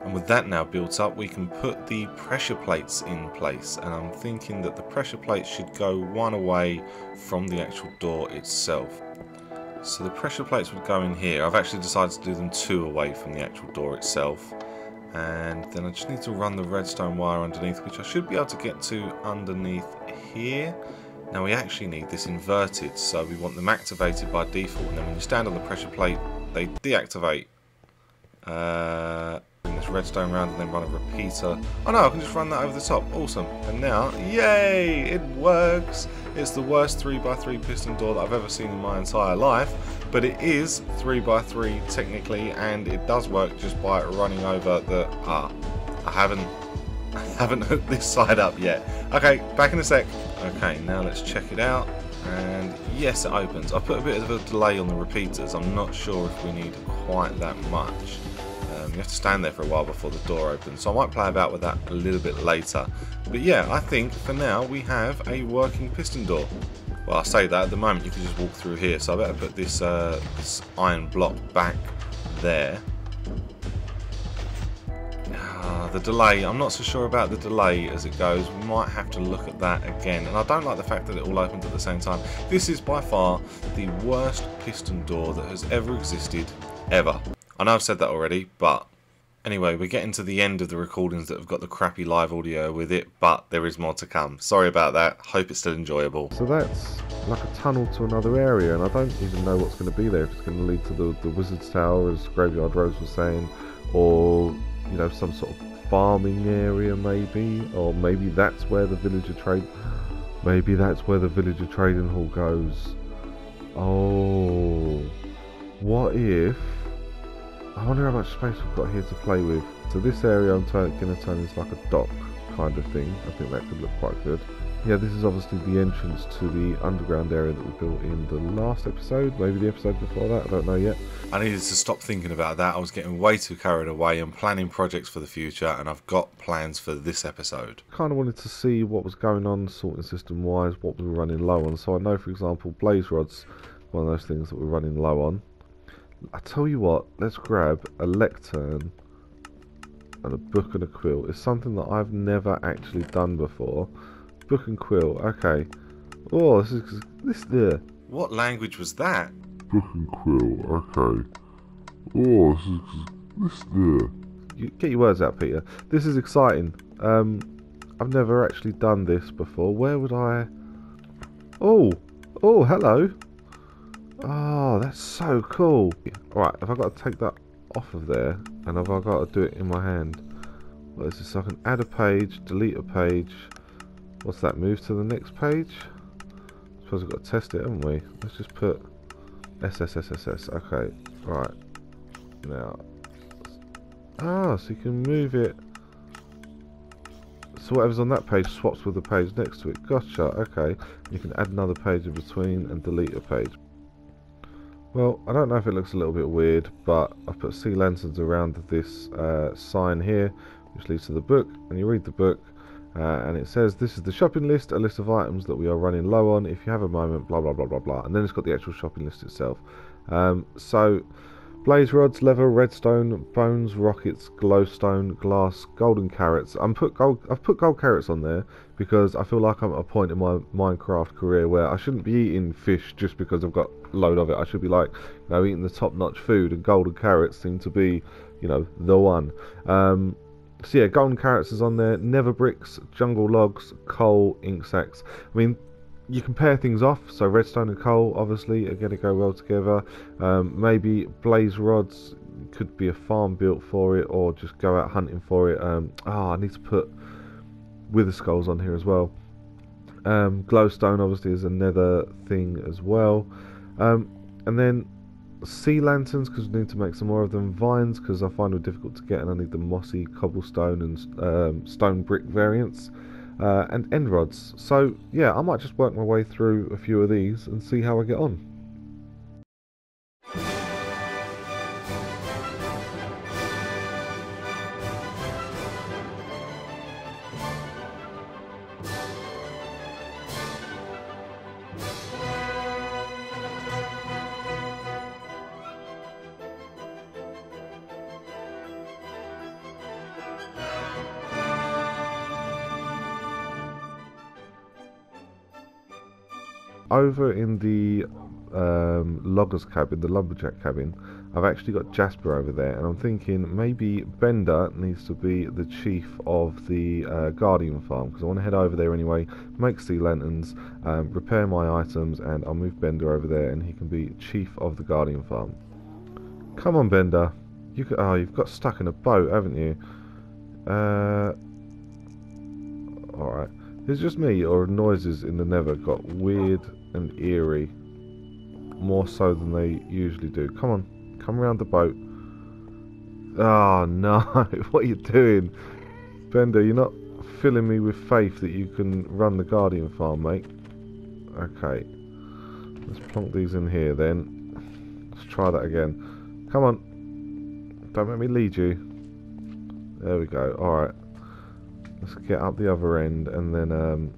And with that now built up, we can put the pressure plates in place, and I'm thinking that the pressure plates should go one away from the actual door itself. So the pressure plates would go in here. I've actually decided to do them two away from the actual door itself, and then I just need to run the redstone wire underneath, which I should be able to get to underneath here. Now we actually need this inverted, so we want them activated by default, and then when you stand on the pressure plate they deactivate. This redstone round and then run a repeater. Oh no, I can just run that over the top. Awesome. And now, yay, it works. It's the worst 3x3 piston door that I've ever seen in my entire life, but it is 3x3 technically, and it does work just by running over the, I haven't hooked this side up yet. Okay, back in a sec. Okay, now let's check it out. And yes, it opens. I put a bit of a delay on the repeaters. I'm not sure if we need quite that much. You have to stand there for a while before the door opens, so I might play about with that a little bit later. But yeah, I think for now we have a working piston door. Well, I say that, at the moment you can just walk through here, so I better put this, this iron block back there. The delay, I'm not so sure about the delay as it goes. We might have to look at that again. And I don't like the fact that it all opened at the same time. This is by far the worst piston door that has ever existed, ever. I know I've said that already, but anyway, we're getting to the end of the recordings that have got the crappy live audio with it, but there is more to come. Sorry about that. Hope it's still enjoyable. So that's like a tunnel to another area, and I don't even know what's going to be there. If it's going to lead to the Wizards Tower, as Graveyard Rose was saying, or, you know, some sort of farming area maybe, or maybe that's where the villager trading hall goes. Oh, what if, I wonder how much space we've got here to play with. So this area I'm going to turn into like a dock kind of thing. I think that could look quite good. Yeah, this is obviously the entrance to the underground area that we built in the last episode, maybe the episode before that, I don't know yet. I needed to stop thinking about that. I was getting way too carried away and planning projects for the future, and I've got plans for this episode. I kind of wanted to see what was going on sorting system wise, what we were running low on. So I know, for example, blaze rods, one of those things that we're running low on. I tell you what, let's grab a lectern and a book and a quill. It's something that I've never actually done before. Book and quill, okay. Oh, this there. What language was that? Book and quill, okay. Oh, this there. You, get your words out, Peter. This is exciting. I've never actually done this before. Where would I? Oh, hello. Oh, that's so cool. All right, have I got to take that off of there, and have I got to do it in my hand? What is this? So I can add a page, delete a page. What's that, move to the next page? I suppose we've got to test it, haven't we? Let's just put SSSSS, okay, right, now, ah, so you can move it, so whatever's on that page swaps with the page next to it, gotcha, okay, you can add another page in between and delete a page. Well, I don't know if it looks a little bit weird, but I've put sea lanterns around this sign here, which leads to the book, and you read the book. And it says, this is the shopping list, a list of items that we are running low on. If you have a moment, blah, blah, blah, blah, blah. And then it's got the actual shopping list itself. So, blaze rods, leather, redstone, bones, rockets, glowstone, glass, golden carrots. I've put gold carrots on there because I feel like I'm at a point in my Minecraft career where I shouldn't be eating fish just because I've got a load of it. I should be, like, you know, eating the top-notch food, and golden carrots seem to be, you know, the one. So yeah, golden carrots is on there, nether bricks, jungle logs, coal, ink sacks. I mean, you can pair things off, so redstone and coal, obviously, are going to go well together. Maybe blaze rods could be a farm built for it, or just go out hunting for it. I need to put wither skulls on here as well. Glowstone, obviously, is another thing as well. And then sea lanterns, because we need to make some more of them. Vines, because I find them difficult to get, and I need the mossy, cobblestone, and stone brick variants. And end rods. So yeah, I might just work my way through a few of these and see how I get on. Over in the logger's cabin, the lumberjack cabin, I've actually got Jasper over there, and I'm thinking maybe Bender needs to be the chief of the Guardian farm, because I want to head over there anyway, make sea lanterns, repair my items, and I'll move Bender over there, and he can be chief of the Guardian farm. Come on, Bender. You've got stuck in a boat, haven't you? Alright. Is it just me, or noises in the nether got weird and eerie, more so than they usually do? Come on, come around the boat. Oh no, what are you doing? Bender, you're not filling me with faith that you can run the Guardian farm, mate. Okay, let's plonk these in here then. Let's try that again. Come on, don't make me lead you. There we go, alright. Let's get up the other end, and then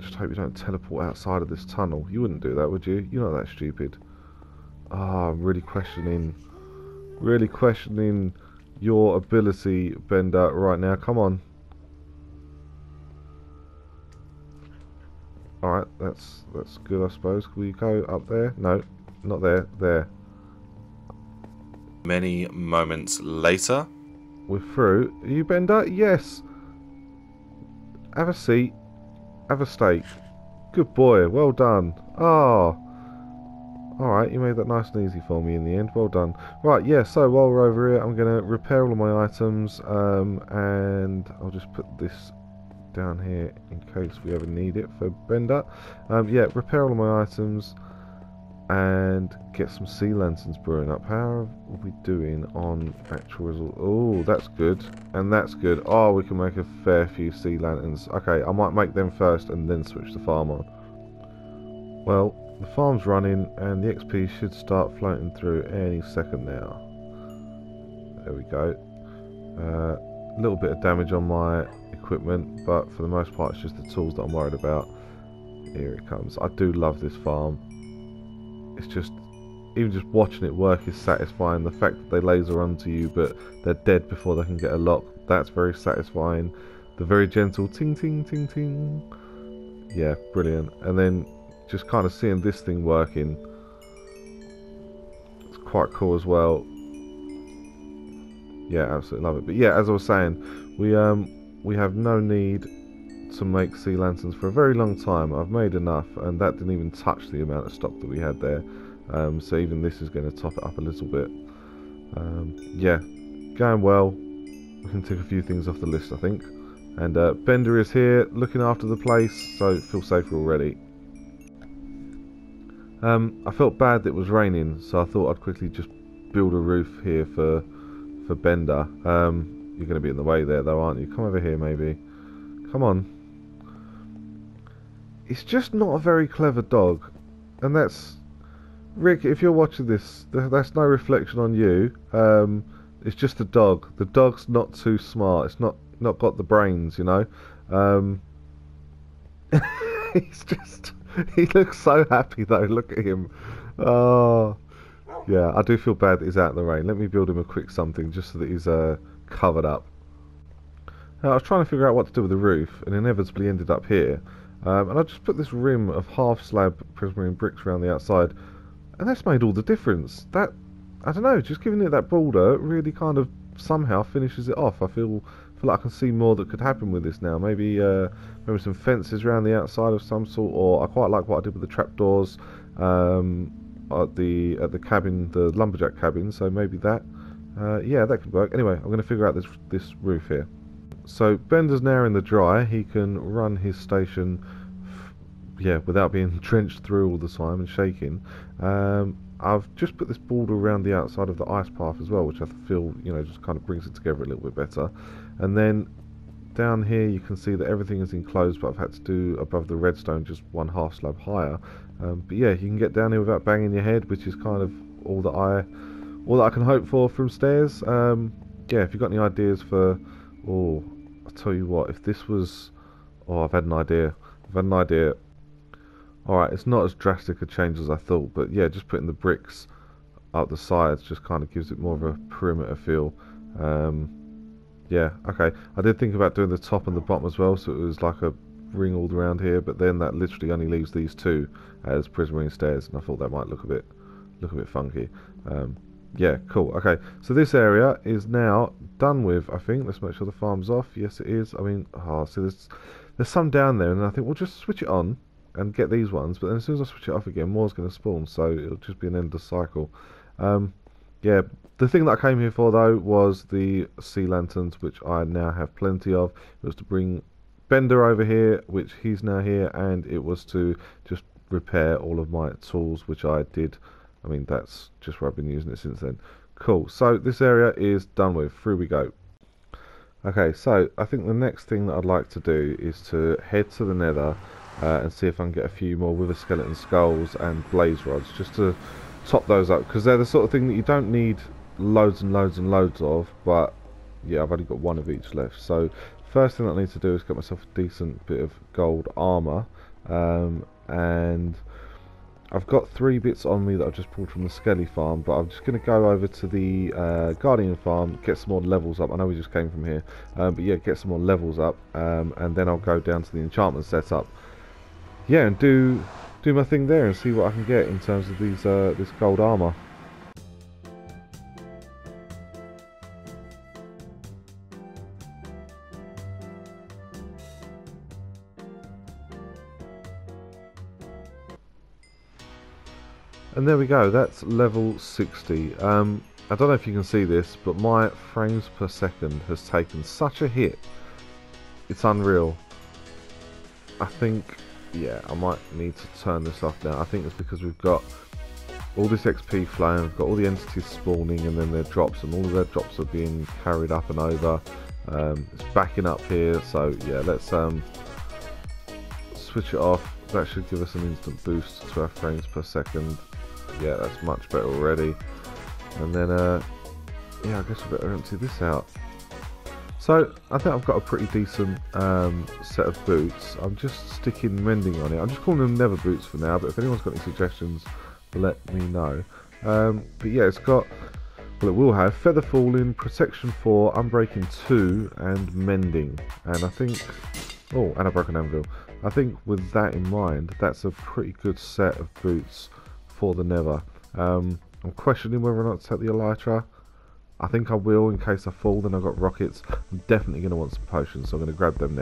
just hope you don't teleport outside of this tunnel. You wouldn't do that, would you? You're not that stupid. Ah, I'm really questioning your ability, Bender, right now. Come on. Alright, that's good, I suppose. Can we go up there? No, not there. There. Many moments later. We're through. Are you Bender? Yes. Have a seat. Have a steak. Good boy. Well done. Ah. Alright, you made that nice and easy for me in the end. Well done. Right, yeah, so while we're over here, I'm going to repair all of my items. And I'll just put this down here in case we ever need it for Bender. Yeah, repair all of my items and get some sea lanterns brewing up. How are we doing on actual result? Oh, that's good. And that's good. Oh, we can make a fair few sea lanterns. Okay, I might make them first and then switch the farm on. Well, the farm's running and the XP should start floating through any second now. There we go. A little bit of damage on my equipment, but for the most part it's just the tools that I'm worried about. Here it comes. I do love this farm. It's just, even just watching it work is satisfying. The fact that they laser onto you but they're dead before they can get a lock, that's very satisfying. The very gentle ting ting ting ting. Yeah, brilliant. And then just kind of seeing this thing working, it's quite cool as well. Yeah, absolutely love it. But yeah, as I was saying, we have no need to make sea lanterns for a very long time. I've made enough, and that didn't even touch the amount of stock that we had there. So even this is going to top it up a little bit. Yeah, going well. We can take a few things off the list, I think. And Bender is here, looking after the place, so feel safer already. I felt bad that it was raining, so I thought I'd quickly just build a roof here for Bender. You're going to be in the way there though, aren't you? Come over here maybe. Come on. It's just not a very clever dog. And that's... Rick, if you're watching this, that's no reflection on you. It's just a dog. The dog's not too smart. It's not got the brains, you know. He's just... He looks so happy though, look at him. Oh, yeah, I do feel bad that he's out in the rain. Let me build him a quick something just so that he's covered up. Now, I was trying to figure out what to do with the roof and inevitably ended up here. And I just put this rim of half slab prismarine bricks around the outside, and that's made all the difference. That, I don't know, just giving it that border really kind of somehow finishes it off. I feel like I can see more that could happen with this now. Maybe maybe some fences around the outside of some sort, or I quite like what I did with the trapdoors at the cabin, the lumberjack cabin. So maybe that, yeah, that could work. Anyway, I'm going to figure out this roof here. So Bender's now in the dry. He can run his station, yeah, without being drenched through all the time and shaking. I've just put this border around the outside of the ice path as well, which I feel, you know, just kind of brings it together a little bit better. And then down here you can see that everything is enclosed, but I've had to do above the redstone just one half slab higher. But yeah, you can get down here without banging your head, which is kind of all that I can hope for from stairs. Yeah, if you've got any ideas for... Oh, I'll tell you what, if this was... Oh, I've had an idea. I've had an idea. Alright, it's not as drastic a change as I thought, but yeah, just putting the bricks up the sides just kind of gives it more of a perimeter feel. Yeah, okay. I did think about doing the top and the bottom as well, so it was like a ring all around here, but then that literally only leaves these two as prismarine stairs, and I thought that might look a bit funky. Yeah, cool. Okay, so this area is now done with, I think. Let's make sure the farm's off. Yes, it is. I mean, oh, see, there's some down there, and I think we'll just switch it on and get these ones, but then as soon as I switch it off again, more's going to spawn, so it'll just be an endless cycle. Yeah, the thing that I came here for, though, was the sea lanterns, which I now have plenty of. It was to bring Bender over here, which he's now here, and it was to just repair all of my tools, which I did. I mean, that's just where I've been using it since then. Cool, so this area is done with. Through we go. Okay, so I think the next thing that I'd like to do is to head to the nether and see if I can get a few more wither skeleton skulls and blaze rods, just to top those up, because they're the sort of thing that you don't need loads and loads and loads of, but yeah, I've only got one of each left. So first thing that I need to do is get myself a decent bit of gold armour, and I've got 3 bits on me that I've just pulled from the Skelly farm, but I'm just going to go over to the Guardian farm, get some more levels up. I know we just came from here, but yeah, get some more levels up, and then I'll go down to the enchantment setup. Yeah, and do my thing there and see what I can get in terms of these this gold armor. And there we go, that's level 60. I don't know if you can see this, but my frames per second has taken such a hit. It's unreal. I think, yeah, I might need to turn this off now. I think it's because we've got all this XP flowing, we've got all the entities spawning and then their drops, and all of their drops are being carried up and over. It's backing up here, so yeah, let's switch it off. That should give us an instant boost to our frames per second. Yeah, that's much better already. And then yeah, I guess we better empty this out. So I think I've got a pretty decent set of boots. I'm just sticking mending on it. I'm just calling them nether boots for now, but if anyone's got any suggestions, let me know. But yeah, it's got, well, it will have feather falling, protection 4, unbreaking 2 and mending, and I think, oh, and a broken anvil. I think with that in mind, that's a pretty good set of boots for the nether. I'm questioning whether or not to take the elytra. I think I will in case I fall, then I've got rockets. I'm definitely going to want some potions, so I'm going to grab them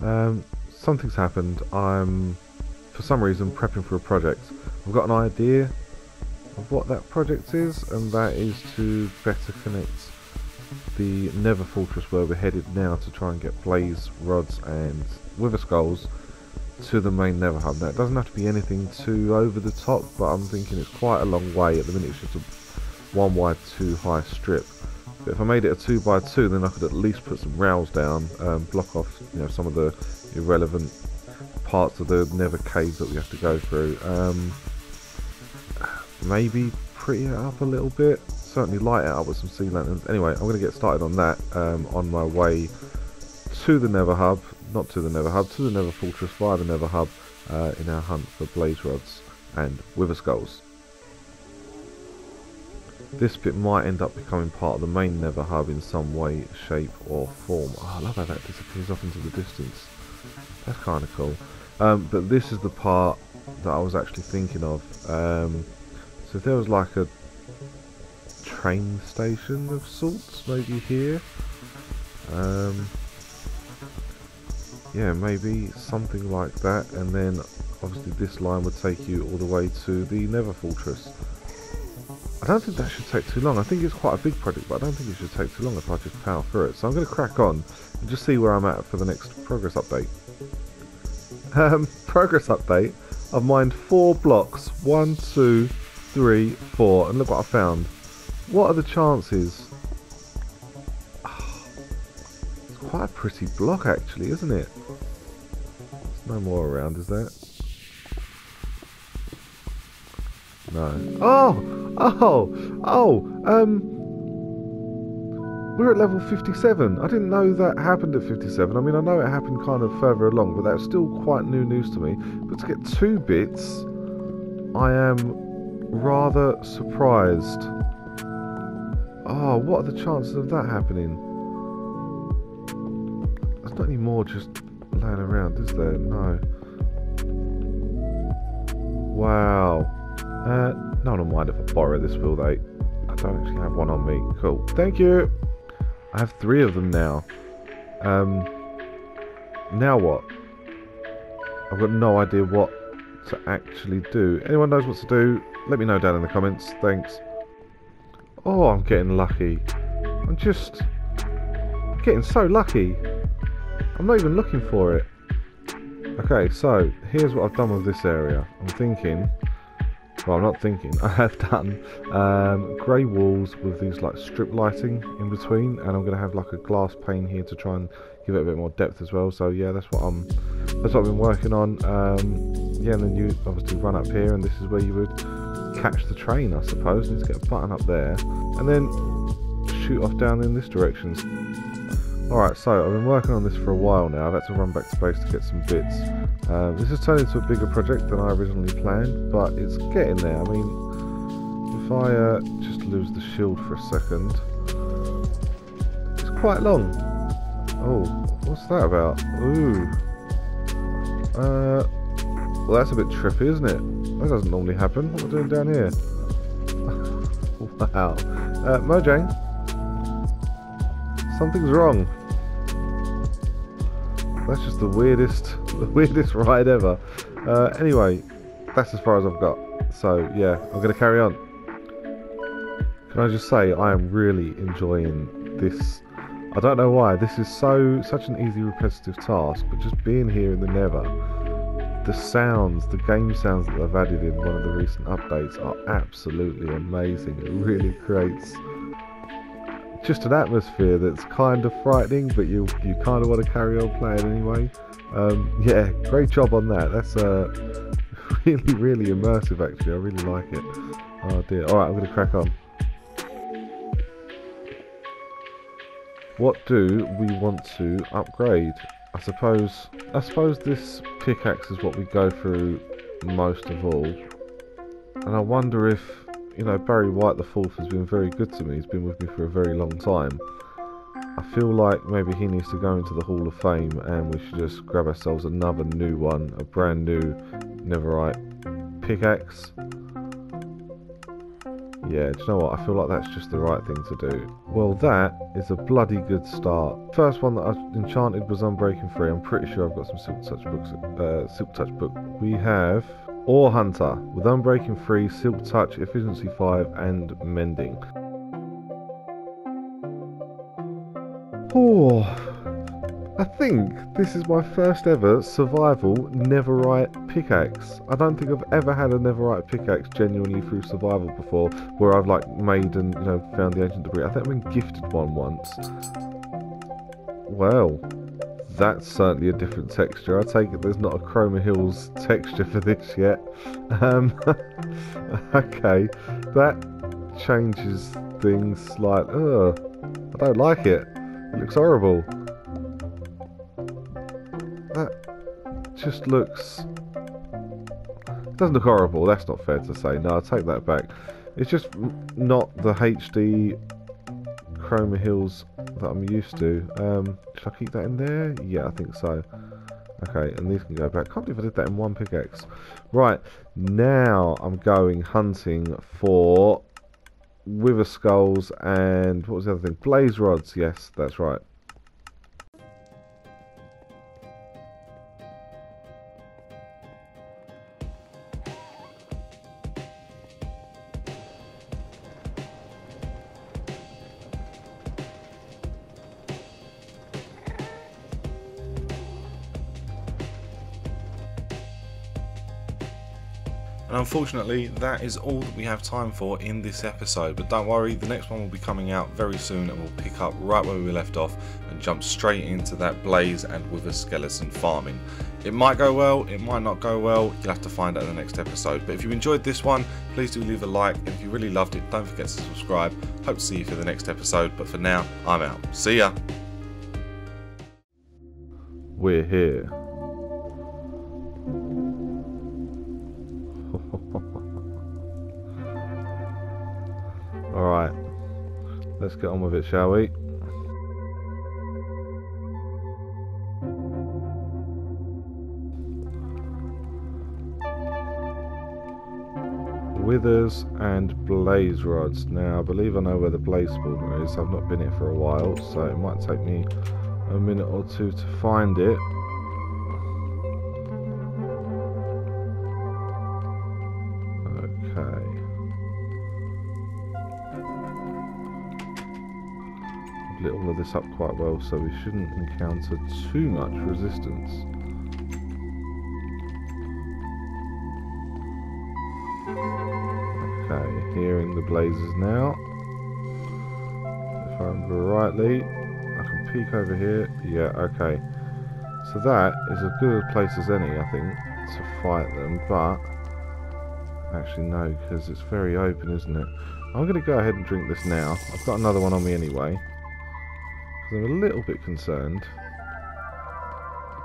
now. Something's happened. I'm, for some reason, prepping for a project. I've got an idea of what that project is, and that is to better connect the nether fortress where we're headed now to try and get blaze rods and wither skulls to the main nether hub. Now it doesn't have to be anything too over the top, but I'm thinking it's quite a long way. At the minute it's just a 1 wide 2 high strip, but if I made it a 2 by 2, then I could at least put some rails down, block off, you know, some of the irrelevant parts of the nether cave that we have to go through. Maybe pretty it up a little bit, certainly light it up with some sea lanterns. Anyway, I'm going to get started on that on my way to the nether hub, not to the nether hub, to the nether fortress via the nether hub, in our hunt for blaze rods and wither skulls. This bit might end up becoming part of the main nether hub in some way, shape or form. Oh, I love how that disappears off into the distance. That's kind of cool. But this is the part that I was actually thinking of. So if there was like a train station of sorts, maybe here. Yeah, maybe something like that, and then obviously this line would take you all the way to the nether fortress. I don't think that should take too long. I think it's quite a big project, but I don't think it should take too long if I just power through it. So I'm going to crack on and just see where I'm at for the next progress update. Progress update. I've mined 4 blocks. 1, 2, 3, 4, and look what I found. What are the chances? It's quite a pretty block actually, isn't it? There's no more around, is there? No. We're at level 57. I didn't know that happened at 57. I mean, I know it happened kind of further along, but that's still quite new news to me. But to get 2 bits, I am rather surprised. Oh, what are the chances of that happening? There's not any more just laying around, is there? No. Wow. No one will mind if I borrow this, will they? I don't actually have one on me. Cool. Thank you. I have 3 of them now. Now what? I've got no idea what to actually do. Anyone knows what to do? Let me know down in the comments. Thanks. Oh, I'm getting lucky. I'm just getting so lucky. I'm not even looking for it. Okay, so here's what I've done with this area. I'm thinking, well, I'm not thinking, I have done grey walls with these like strip lighting in between, and I'm going to have like a glass pane here to try and give it a bit more depth as well. So yeah, that's what I've been working on. Yeah, and then you obviously run up here, and this is where you would catch the train, I suppose. Let's get a button up there and then shoot off down in this direction. Alright, so I've been working on this for a while now. I've had to run back to base to get some bits. This has turned into a bigger project than I originally planned, but it's getting there. I mean, if I just lose the shield for a second, it's quite long. Oh, what's that about? Ooh. Well, that's a bit trippy, isn't it? That doesn't normally happen. What am I doing down here? Wow. Mojang? Something's wrong. That's just the weirdest ride ever. Anyway, that's as far as I've got. So, yeah, I'm going to carry on. Can I just say, I am really enjoying this. I don't know why. This is such an easy, repetitive task, but just being here in the Never, the sounds, the game sounds that they've added in one of the recent updates are absolutely amazing. It really creates just an atmosphere that's kind of frightening, but you kind of want to carry on playing anyway. Yeah, great job on that. That's really, really immersive, actually. I really like it. Oh dear. Alright, I'm going to crack on. What do we want to upgrade? I suppose this pickaxe is what we go through most of all. And I wonder if, you know, Barry White the Fourth has been very good to me. He's been with me for a very long time. I feel like maybe he needs to go into the Hall of Fame and we should just grab ourselves another new one, a brand new Neverite pickaxe. Yeah, do you know what? I feel like that's just the right thing to do. Well, that is a bloody good start. First one that I enchanted was Unbreaking 3. I'm pretty sure I've got some Silk Touch books. Silk Touch book. We have Ore Hunter with Unbreaking 3, Silk Touch, Efficiency 5, and Mending. Oh, I think this is my first ever survival Neverite pickaxe. I don't think I've ever had a Neverite pickaxe genuinely through survival before, where I've like made and, you know, found the ancient debris. I think I've been gifted one once. Well, that's certainly a different texture. I take it there's not a Chroma Hills texture for this yet. Okay, that changes things slightly. Ugh, I don't like it. It looks horrible. That just looks... It doesn't look horrible, that's not fair to say. No, I'll take that back. It's just not the HD Chroma Hills that I'm used to. Should I keep that in there? Yeah, I think so. Okay, and these can go back. Can't believe I did that in one pickaxe. Right, now I'm going hunting for wither skulls and... what was the other thing? Blaze rods, yes, that's right. And unfortunately, that is all that we have time for in this episode, but don't worry, the next one will be coming out very soon and we'll pick up right where we left off and jump straight into that blaze and wither skeleton farming. It might go well, it might not go well, you'll have to find out in the next episode. But if you enjoyed this one, please do leave a like, and if you really loved it, don't forget to subscribe. Hope to see you for the next episode, but for now, I'm out. See ya! We're here. Alright, let's get on with it, shall we? Withers and blaze rods. Now, I believe I know where the blaze spawner is. I've not been here for a while, so it might take me a minute or two to find it. Lit all of this up quite well, so we shouldn't encounter too much resistance. Okay, hearing the blazes now. If I remember rightly, I can peek over here. Yeah, okay. So that is as good a place as any, I think, to fight them, but... actually no, because it's very open, isn't it? I'm going to go ahead and drink this now. I've got another one on me anyway. I'm a little bit concerned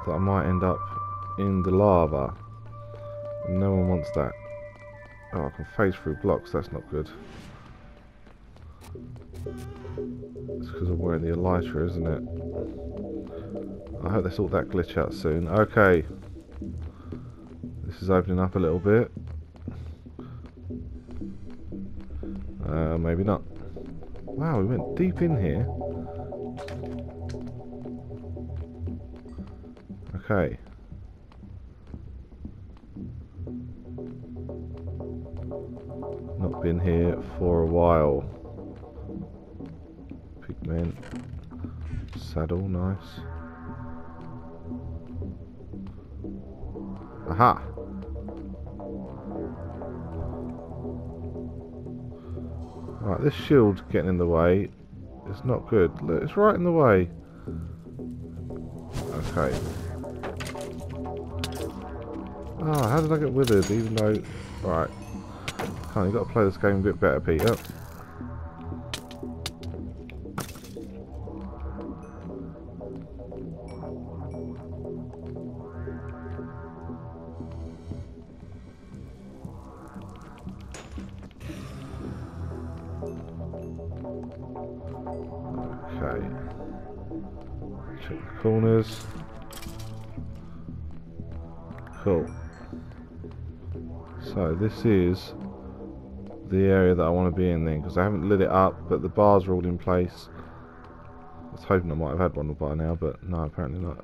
that I might end up in the lava. No one wants that. Oh, I can phase through blocks, that's not good. It's because I'm wearing the elytra, isn't it? I hope they sort that glitch out soon. Okay. This is opening up a little bit. Maybe not. Wow, we went deep in here. Okay. Not been here for a while. Pigment. Saddle, nice. Aha! Right, this shield's getting in the way. It's not good. Look, it's right in the way. Okay. Ah, how did I get withered even though... Right. You've got to play this game a bit better, Peter. This is the area that I want to be in then, because I haven't lit it up, but the bars are all in place. I was hoping I might have had one by now, but no, apparently not.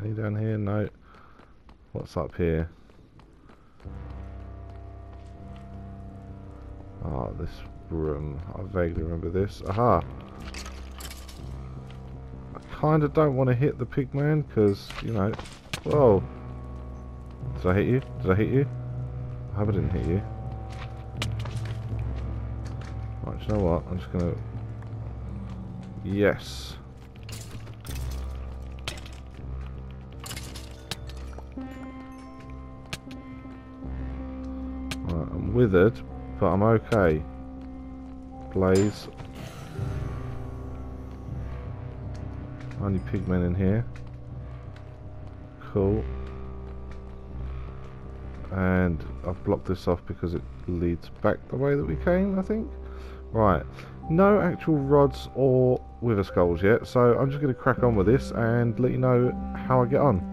Any down here? No. What's up here? Ah, oh, this room. I vaguely remember this. Aha! I kind of don't want to hit the pig man, because, you know... Whoa! Did I hit you? Did I hit you? I hope I didn't hit you. Right, you know what? I'm just gonna... Yes! Right, I'm withered, but I'm okay. Blaze. Only pigmen in here. Cool. And I've blocked this off because it leads back the way that we came, I think. Right, no actual rods or wither skulls yet, so I'm just going to crack on with this and let you know how I get on.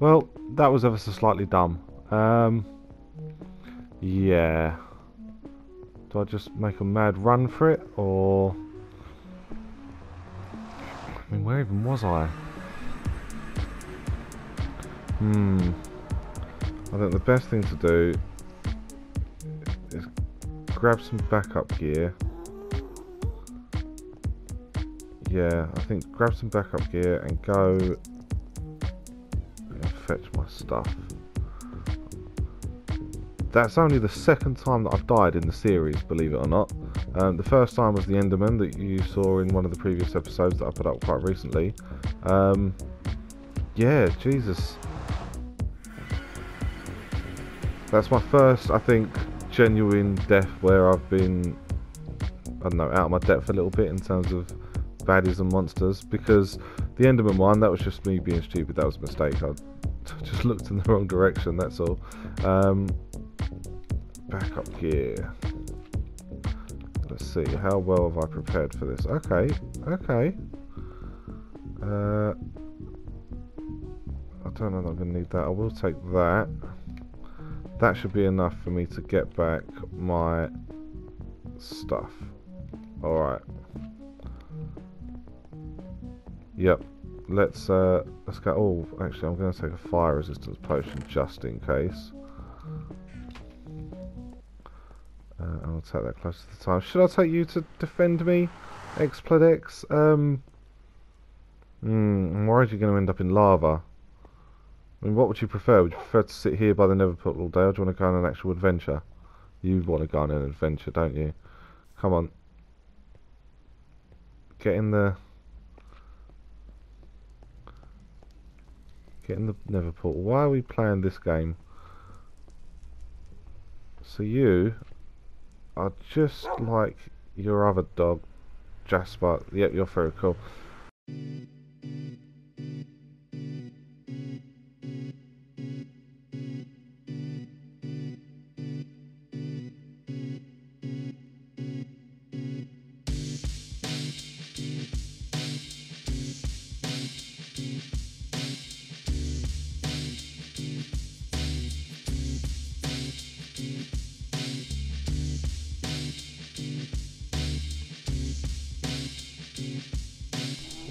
Well, that was ever so slightly dumb. Yeah. Do I just make a mad run for it, or... I mean, where even was I? I think the best thing to do is grab some backup gear. Yeah, I think grab some backup gear and go and fetch my stuff. That's only the second time that I've died in the series, believe it or not. The first time was the Enderman that you saw in one of the previous episodes that I put up quite recently. Yeah, Jesus. That's my first, I think, genuine death where I've been, I don't know, out of my depth a little bit in terms of baddies and monsters, because the Enderman one, that was just me being stupid. That was a mistake. I just looked in the wrong direction, that's all. Back up gear. Let's see, how well have I prepared for this? Okay, okay. I don't know that I'm going to need that. I will take that. That should be enough for me to get back my stuff. Alright. Yep. Let's go. Oh, actually, I'm going to take a fire resistance potion just in case. I'll take that close to the time. Should I take you to defend me, Xpladex? I'm worried you're going to end up in lava. I mean, what would you prefer? Would you prefer to sit here by the Neverport all day, or do you want to go on an actual adventure? You want to go on an adventure, don't you? Come on. Get in the Neverport. Why are we playing this game? So you are just like your other dog, Jasper. Yep, you're very cool.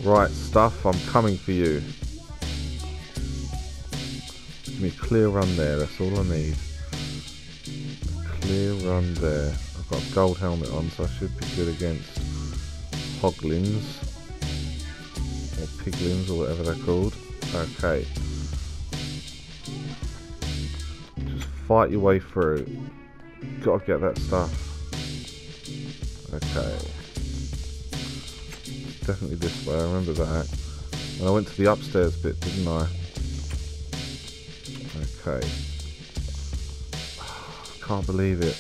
Right stuff, I'm coming for you. Give me a clear run there, that's all I need. A clear run there. I've got a gold helmet on, so I should be good against hoglins. Or piglins, or whatever they're called. Okay. Just fight your way through. Gotta get that stuff. Okay. Definitely this way, I remember that. And I went to the upstairs bit, didn't I? Okay. Can't believe it.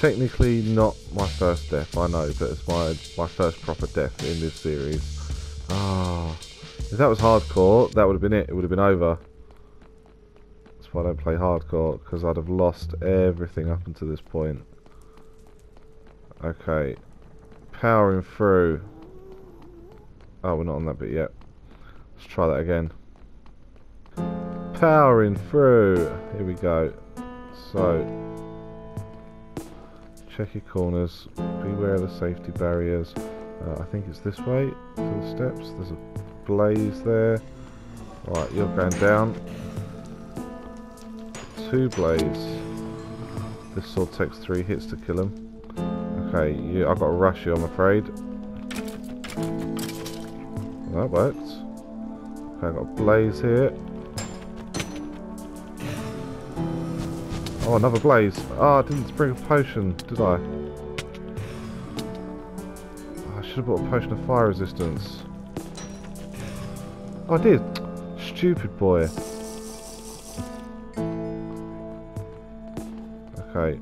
Technically not my first death, I know, but it's my first proper death in this series. Ah, if that was hardcore, that would have been it. It would have been over. That's why I don't play hardcore, because I'd have lost everything up until this point. Okay. Powering through. Oh, we're not on that bit yet. Let's try that again. Powering through. Here we go. So, check your corners. Beware of the safety barriers. I think it's this way to the steps. There's a blaze there. Alright, you're going down. Two blaze. This sword takes 3 hits to kill him. Okay, I've got to rush you, I'm afraid. That worked. Okay, I've got a blaze here. Oh, another blaze. Oh, I didn't bring a potion, did I? Oh, I should have brought a potion of fire resistance. Oh, I did. Stupid boy. Okay.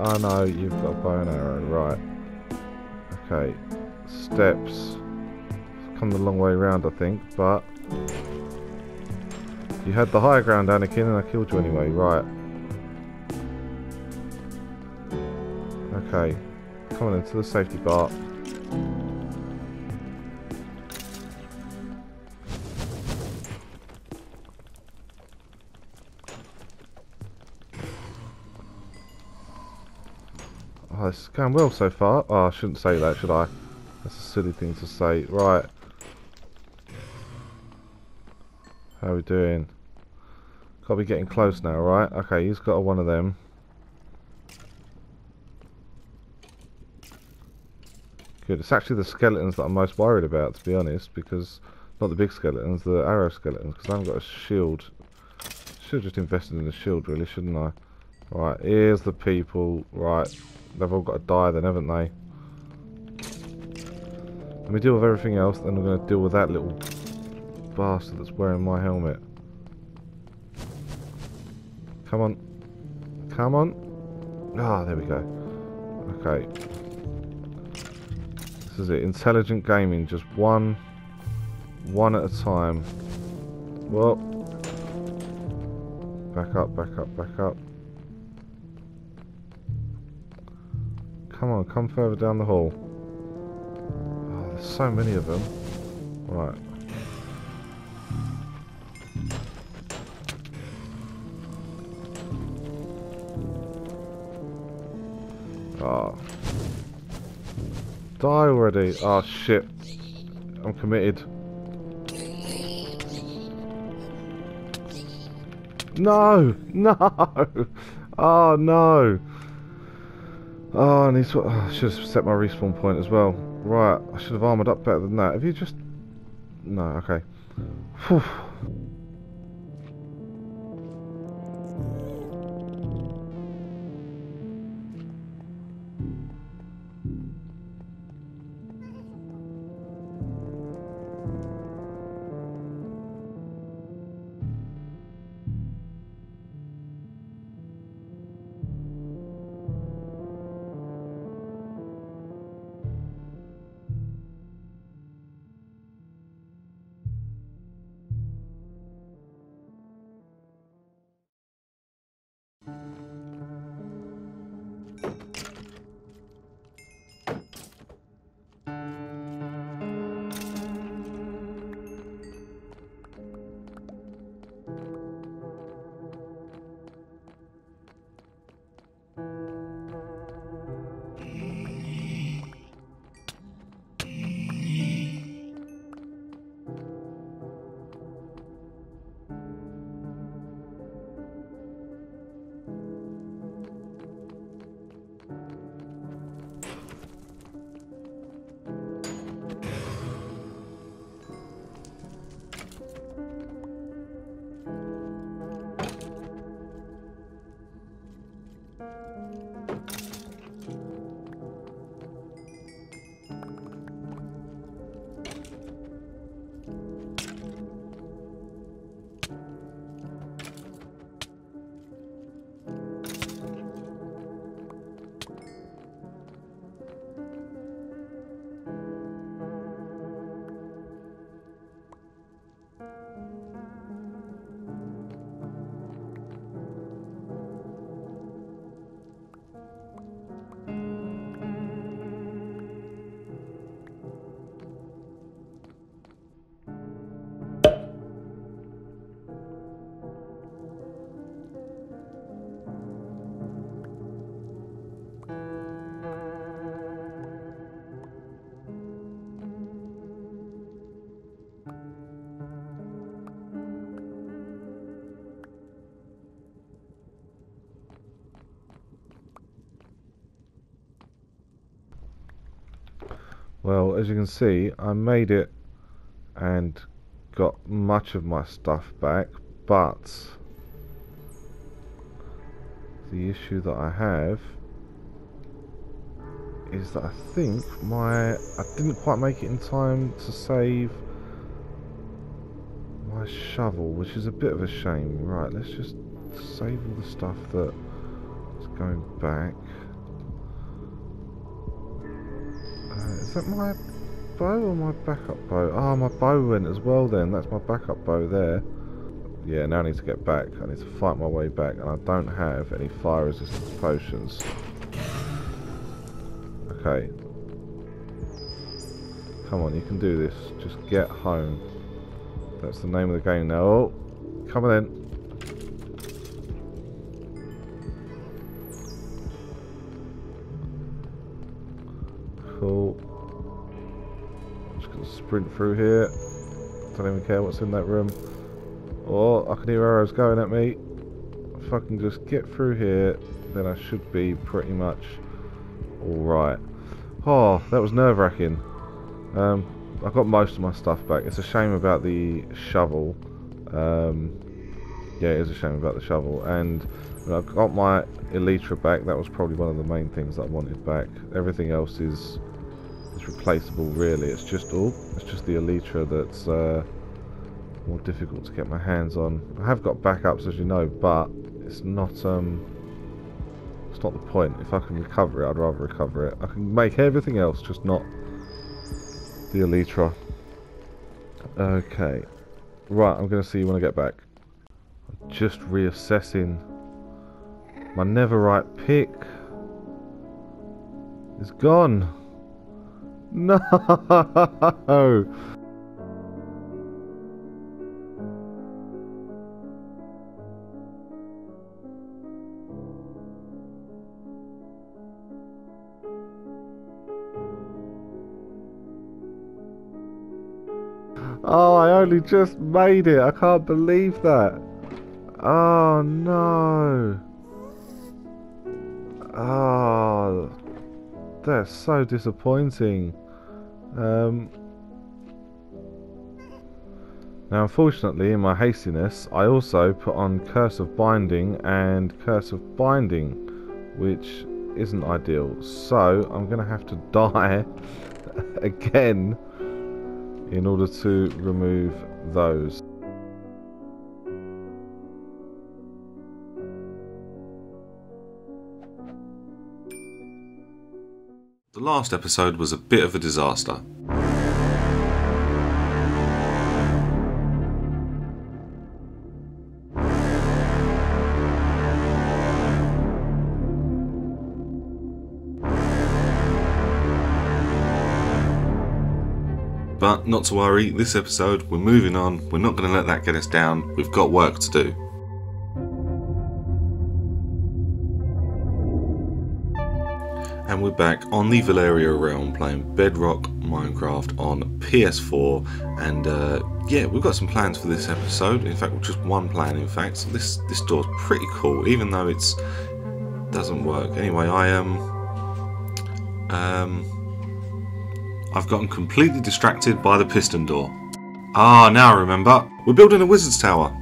I know you've got a bow and arrow, right. Okay, steps. I've come the long way around, I think, but... You had the higher ground, Anakin, and I killed you anyway. Right. Okay. Come on into the safety bar. Oh, this is going well so far. Oh, I shouldn't say that, should I? That's a silly thing to say. Right. How are we doing? Got to be getting close now, right? Okay, he's got one of them. Good. It's actually the skeletons that I'm most worried about, to be honest, because... Not the big skeletons, the arrow skeletons, because I haven't got a shield. Should have just invested in a shield, really, shouldn't I? Right, here's the people. Right, they've all got to die then, haven't they? Let me deal with everything else, then I'm going to deal with that little bastard that's wearing my helmet. Come on. Come on. Ah, there we go. Okay. This is it. Intelligent gaming. Just one at a time. Well. Back up, back up, back up. Come on, come further down the hall. Oh, there's so many of them. Right. Oh. Die already. Oh shit. I'm committed. No! No! Oh no! Oh, and oh, I should have set my respawn point as well. Right, I should have armoured up better than that. Have you just... No, okay. Whew. Well, as you can see, I made it and got much of my stuff back, but the issue that I have is that I think I didn't quite make it in time to save my shovel, which is a bit of a shame. Right, let's just save all the stuff that is going back. Is that my bow or my backup bow? Ah, my bow went as well then. That's my backup bow there. Yeah, now I need to get back. I need to fight my way back, and I don't have any fire resistance potions. Okay. Come on, you can do this. Just get home. That's the name of the game now. Oh, come on then. Cool. Just gonna sprint through here. Don't even care what's in that room. Oh, I can hear arrows going at me. If I can just get through here, then I should be pretty much alright. Oh, that was nerve-wracking. I got most of my stuff back. It's a shame about the shovel. Yeah, it is a shame about the shovel. And I got my elytra back. That was probably one of the main things that I wanted back. Everything else is replaceable, really. It's just it's just the elytra that's more difficult to get my hands on. I have got backups, as you know, but it's not the point. If I can recover it, I'd rather recover it. I can make everything else, just not the elytra. Okay, right, I'm gonna see you when I get back. I'm just reassessing my neverite pick. It's gone. No. Oh, I only just made it. I can't believe that. Oh, no. Oh, that's so disappointing. Now, unfortunately, in my hastiness, I also put on Curse of Binding and Curse of Binding, which isn't ideal. So, I'm going to have to die again in order to remove those. The last episode was a bit of a disaster. But not to worry, this episode, we're moving on, we're not going to let that get us down, we've got work to do. And we're back on the Valyria Realm playing Bedrock Minecraft on PS4, and yeah, we've got some plans for this episode. In fact, just one plan in fact. So this door's pretty cool, even though it doesn't work. Anyway, I I've gotten completely distracted by the piston door. Ah, now I remember. We're building a Wizards Tower.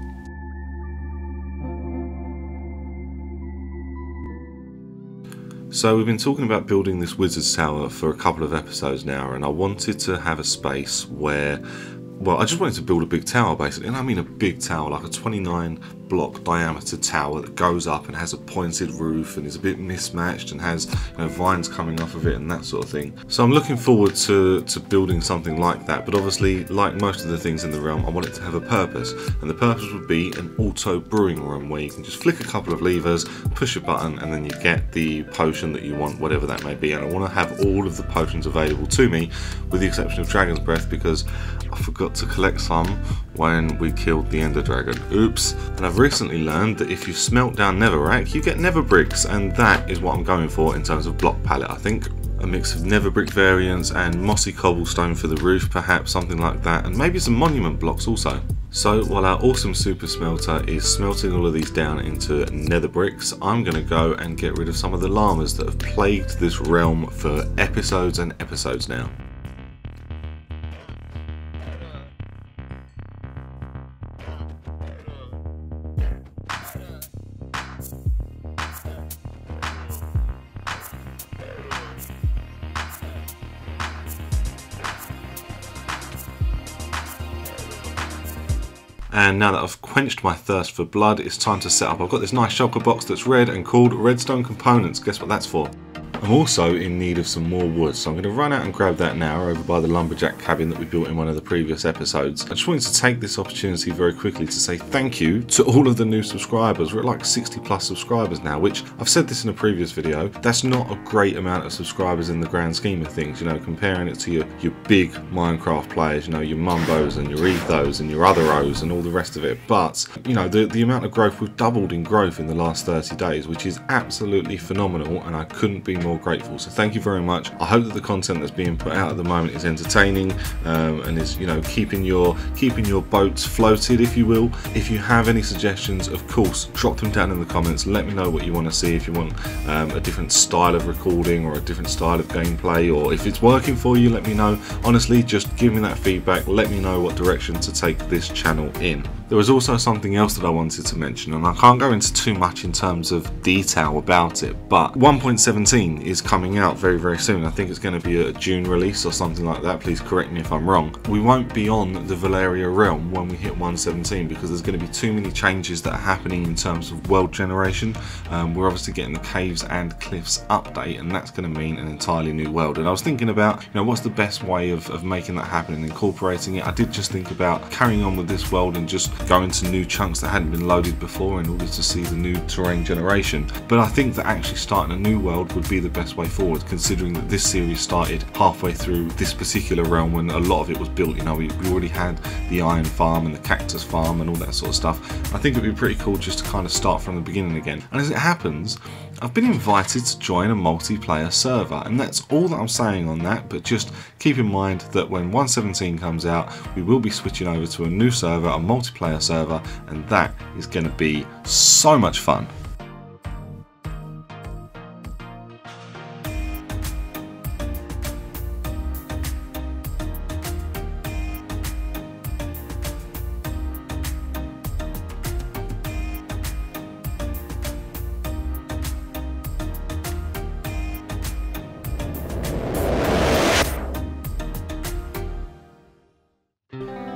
So we've been talking about building this Wizards Tower for a couple of episodes now, and I wanted to have a space where, well, I just wanted to build a big tower basically, and I mean a big tower, like a 29 block diameter tower that goes up and has a pointed roof and is a bit mismatched and has, you know, vines coming off of it and that sort of thing. So I'm looking forward to building something like that, but obviously, like most of the things in the realm, I want it to have a purpose, and the purpose would be an auto brewing room where you can just flick a couple of levers, push a button, and then you get the potion that you want, whatever that may be. And I want to have all of the potions available to me, with the exception of Dragon's Breath, because I forgot to collect some when we killed the Ender Dragon. Oops. And I've recently learned that if you smelt down Neverrack, you get Never Bricks, and that is what I'm going for in terms of block palette, I think. A mix of Never Brick variants and mossy cobblestone for the roof, perhaps, something like that, and maybe some monument blocks also. So while our awesome super smelter is smelting all of these down into nether bricks, I'm going to go and get rid of some of the llamas that have plagued this realm for episodes and episodes now. And now that I've quenched my thirst for blood, it's time to set up. I've got this nice shulker box that's red and called Redstone Components. Guess what that's for? I'm also in need of some more wood, so I'm going to run out and grab that now over by the lumberjack cabin that we built in one of the previous episodes. I just wanted to take this opportunity very quickly to say thank you to all of the new subscribers. We're at like 60 plus subscribers now, which I've said this in a previous video, that's not a great amount of subscribers in the grand scheme of things, you know, comparing it to your big Minecraft players, you know, your Mumbos and your Ethos and your other O's and all the rest of it. But, you know, the amount of growth, we've doubled in growth in the last 30 days, which is absolutely phenomenal, and I couldn't be more grateful. So thank you very much. I hope that the content that's being put out at the moment is entertaining and is, you know, keeping your boats floated, if you will. If you have any suggestions, of course, drop them down in the comments. Let me know what you want to see, if you want a different style of recording or a different style of gameplay, or if it's working for you, let me know. Honestly, just give me that feedback. Let me know what direction to take this channel in. There was also something else that I wanted to mention, and I can't go into too much in terms of detail about it, but 1.17 is coming out very, very soon. I think it's going to be a June release or something like that. Please correct me if I'm wrong. We won't be on the Valyria realm when we hit 1.17 because there's going to be too many changes that are happening in terms of world generation. We're obviously getting the caves and cliffs update, and that's going to mean an entirely new world. And I was thinking about, you know, what's the best way of making that happen and incorporating it. I did just think about carrying on with this world and just going to new chunks that hadn't been loaded before in order to see the new terrain generation. But I think that actually starting a new world would be the best way forward, considering that this series started halfway through this particular realm when a lot of it was built. You know, we already had the iron farm and the cactus farm and all that sort of stuff. I think it'd be pretty cool just to kind of start from the beginning again. And as it happens, I've been invited to join a multiplayer server, and that's all that I'm saying on that, but just keep in mind that when 1.17 comes out, we will be switching over to a new server, a multiplayer server, and that is going to be so much fun.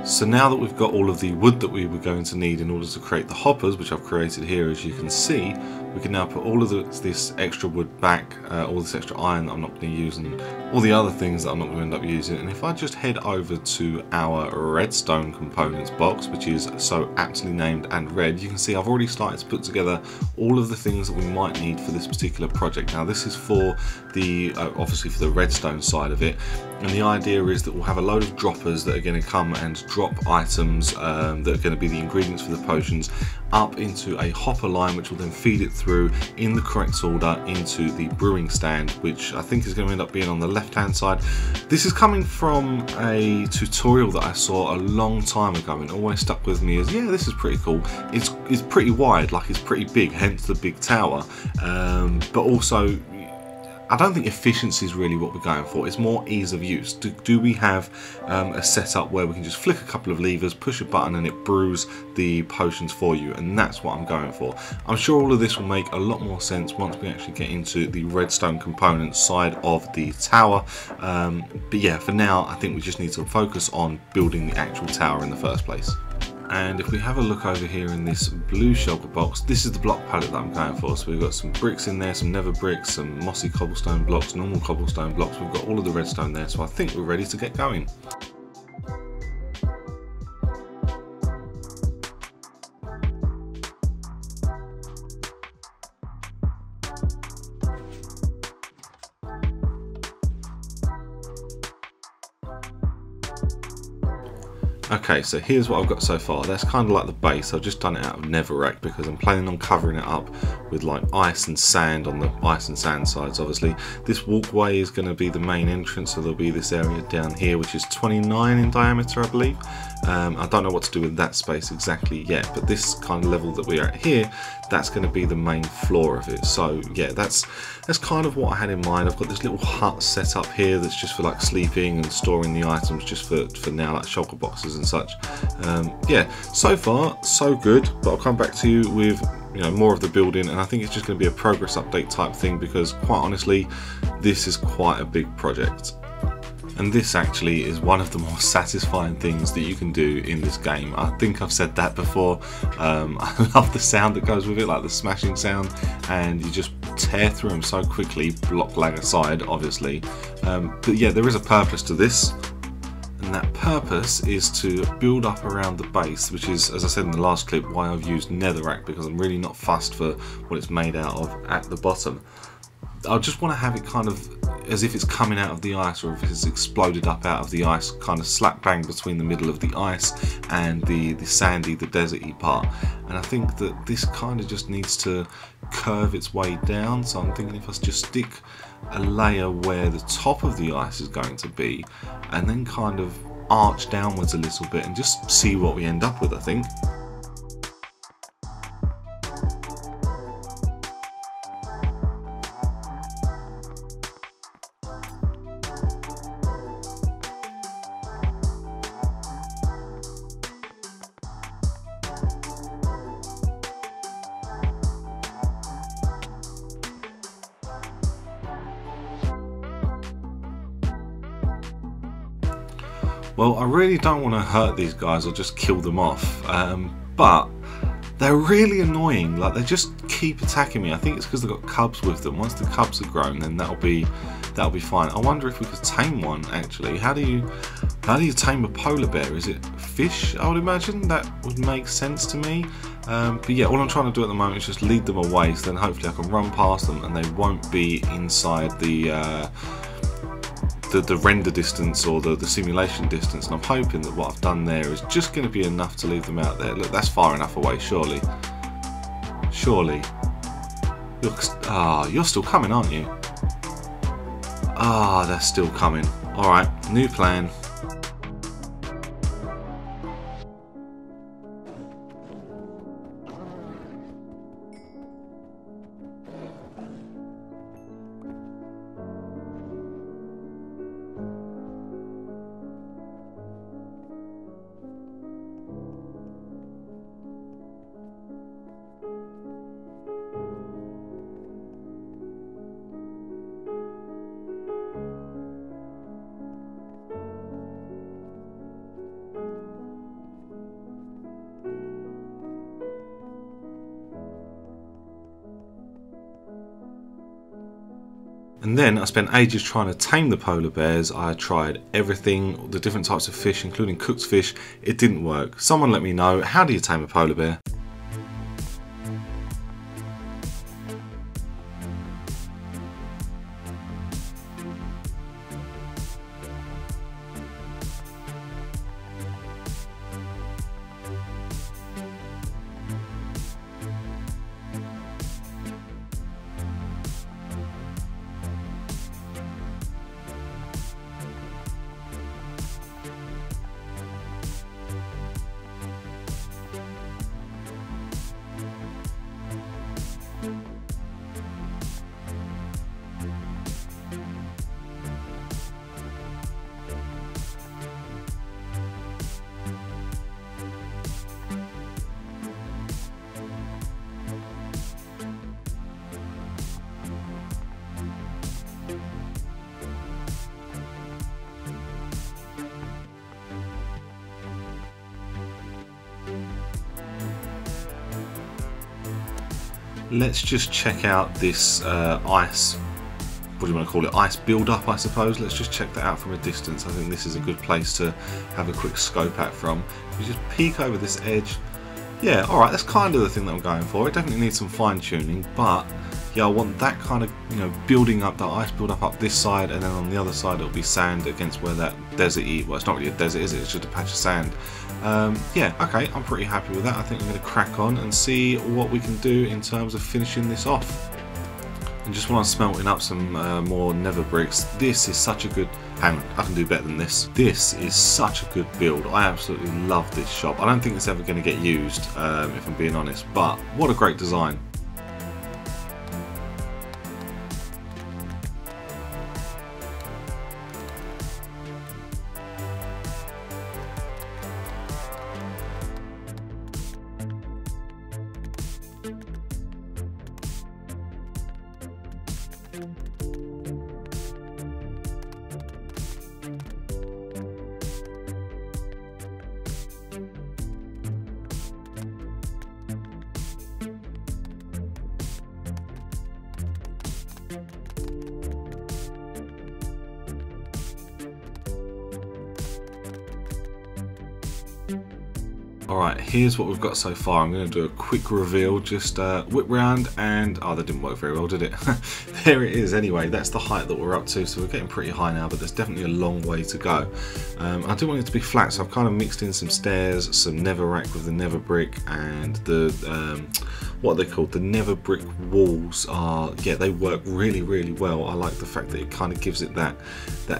So now that we've got all of the wood that we were going to need in order to create the hoppers, which I've created here as you can see, we can now put all of this extra wood back, all this extra iron that I'm not going to use, and all the other things that I'm not going to end up using. And if I just head over to our redstone components box, which is so aptly named and red, you can see I've already started to put together all of the things that we might need for this particular project. Now this is for the, obviously for the redstone side of it. And the idea is that we'll have a load of droppers that are going to come and drop items that are going to be the ingredients for the potions up into a hopper line, which will then feed it through in the correct order into the brewing stand, which I think is going to end up being on the left hand side. This is coming from a tutorial that I saw a long time ago, and always stuck with me as, yeah, this is pretty cool. It's pretty wide, like it's pretty big, hence the big tower, but also I don't think efficiency is really what we're going for. It's more ease of use. Do we have a setup where we can just flick a couple of levers, push a button, and it brews the potions for you? And that's what I'm going for. I'm sure all of this will make a lot more sense once we actually get into the redstone component side of the tower. But yeah, for now, I think we just need to focus on building the actual tower in the first place. And if we have a look over here in this blue shulker box, this is the block palette that I'm going for. So we've got some bricks in there, some nether bricks, some mossy cobblestone blocks, normal cobblestone blocks. We've got all of the redstone there, so I think we're ready to get going. Okay, so here's what I've got so far. That's kind of like the base. I've just done it out of netherrack because I'm planning on covering it up with like ice and sand on the ice and sand sides, obviously. This walkway is going to be the main entrance, so there'll be this area down here, which is 29 in diameter, I believe. I don't know what to do with that space exactly yet, but this kind of level that we're at here, that's going to be the main floor of it. So yeah, that's kind of what I had in mind. I've got this little hut set up here that's just for like sleeping and storing the items just for now, like shulker boxes and such. Yeah, so far so good, but I'll come back to you with, you know, more of the building, and I think it's just going to be a progress update type thing because quite honestly this is quite a big project. And this actually is one of the more satisfying things that you can do in this game. I think I've said that before. I love the sound that goes with it, like the smashing sound, and you just tear through them so quickly, block lag aside obviously, but yeah, there is a purpose to this, and that purpose is to build up around the base, which is, as I said in the last clip, why I've used netherrack, because I'm really not fussed for what it's made out of at the bottom. I just want to have it kind of as if it's coming out of the ice, or if it's exploded up out of the ice, kind of slap bang between the middle of the ice and the sandy, the deserty part. And I think that this kind of just needs to curve its way down, so I'm thinking if I just stick a layer where the top of the ice is going to be and then kind of arch downwards a little bit and just see what we end up with, I think. Well, I really don't want to hurt these guys or just kill them off, but they're really annoying. Like, they just keep attacking me. I think it's because they've got cubs with them. Once the cubs are grown, then that'll be fine. I wonder if we could tame one actually. How do you tame a polar bear? Is it fish? I would imagine that would make sense to me. But yeah, all I'm trying to do at the moment is just lead them away, so then hopefully I can run past them and they won't be inside the render distance or the simulation distance, and I'm hoping that what I've done there is just going to be enough to leave them out there. Look, that's far enough away, surely. Surely. You're still coming, aren't you? They're still coming. Alright, new plan. And then I spent ages trying to tame the polar bears. I tried everything, the different types of fish, including cooked fish. It didn't work. Someone let me know, how do you tame a polar bear? Let's just check out this ice, what do you want to call it, ice build-up I suppose. Let's just check that out from a distance. I think this is a good place to have a quick scope at from. You just peek over this edge. Yeah, alright, that's kind of the thing that I'm going for. It definitely needs some fine-tuning, but yeah, I want that kind of, you know, building up, that ice build-up up this side, and then on the other side it'll be sand against where that deserty, well, it's not really a desert, is it? It's just a patch of sand. Yeah, okay, I'm pretty happy with that. I think I'm going to crack on and see what we can do in terms of finishing this off. And just while I'm smelting up some more nether bricks, this is such a good... Hang on, I can do better than this. This is such a good build. I absolutely love this shop. I don't think it's ever going to get used, if I'm being honest, but what a great design. Alright, here's what we've got so far. I'm going to do a quick reveal, just whip round, and oh, that didn't work very well, did it? There it is anyway. That's the height that we're up to, so we're getting pretty high now, but there's definitely a long way to go. I do want it to be flat, so I've kind of mixed in some stairs, some nether rack with the nether brick, and the what are they called? The nether brick walls are, yeah, they work really, really well. I like the fact that it kind of gives it that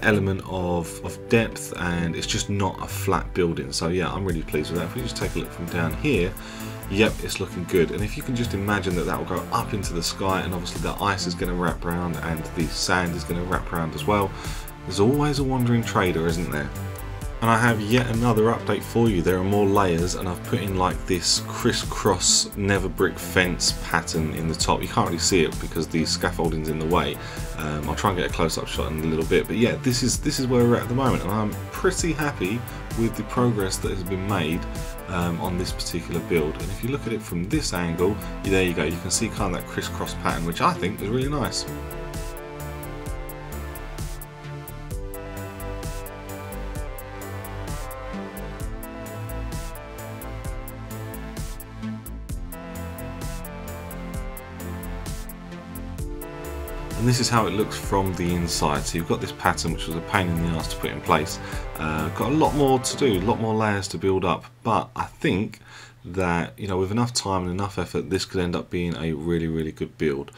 element of depth, and it's just not a flat building. So yeah, I'm really pleased with that. If we just take a look from down here, yep, it's looking good. And if you can just imagine that that will go up into the sky, and obviously the ice is going to wrap around and the sand is going to wrap around as well. There's always a wandering trader, isn't there? And I have yet another update for you. There are more layers, and I've put in like this crisscross nether brick fence pattern in the top. You can't really see it because the scaffolding's in the way. I'll try and get a close-up shot in a little bit, but yeah, this is where we're at the moment, and I'm pretty happy with the progress that has been made on this particular build. And if you look at it from this angle, there you go. You can see kind of that crisscross pattern, which I think is really nice. And this is how it looks from the inside. So you've got this pattern, which was a pain in the ass to put in place. Got a lot more to do, a lot more layers to build up, but I think that, you know, with enough time and enough effort, this could end up being a really, really good build.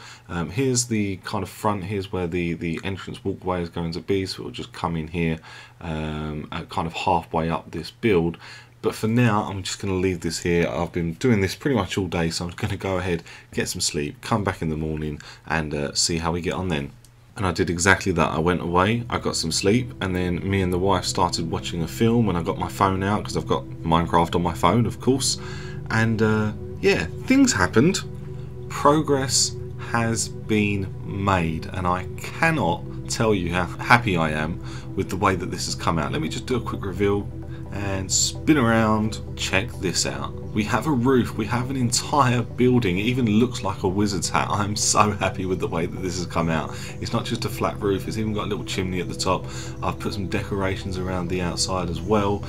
Here's the kind of front. Here's where the entrance walkway is going to be, so it'll just come in here kind of halfway up this build. But for now, I'm just going to leave this here. I've been doing this pretty much all day, so I'm going to go ahead, get some sleep, come back in the morning, and see how we get on then. And I did exactly that. I went away, I got some sleep, and then me and the wife started watching a film, and I got my phone out because I've got Minecraft on my phone, of course. And yeah, things happened. Progress has been made, and I cannot tell you how happy I am with the way that this has come out. Let me just do a quick reveal and spin around. Check this out. We have a roof, we have an entire building. It even looks like a wizard's hat. I'm so happy with the way that this has come out. It's not just a flat roof, it's even got a little chimney at the top. I've put some decorations around the outside as well.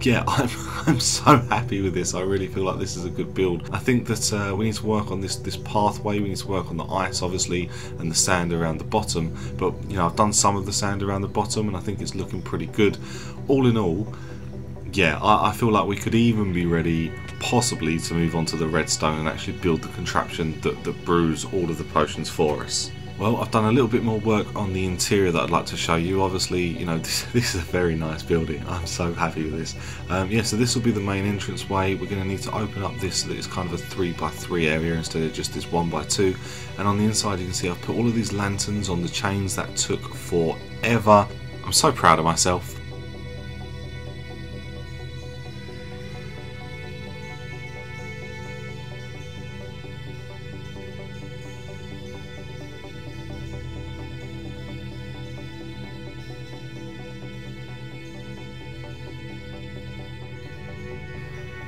Yeah, I'm so happy with this. I really feel like this is a good build. I think that we need to work on this pathway. We need to work on the ice, obviously, and the sand around the bottom. But, you know, I've done some of the sand around the bottom, and I think it's looking pretty good. All in all, yeah, I feel like we could even be ready possibly to move on to the redstone and actually build the contraption that brews all of the potions for us. Well, I've done a little bit more work on the interior that I'd like to show you. Obviously, you know, this is a very nice building. I'm so happy with this. Yeah, so this will be the main entrance way. We're going to need to open up this so that it's kind of a 3x3 area instead of just this 1x2. And on the inside, you can see I've put all of these lanterns on the chains. That took forever. I'm so proud of myself.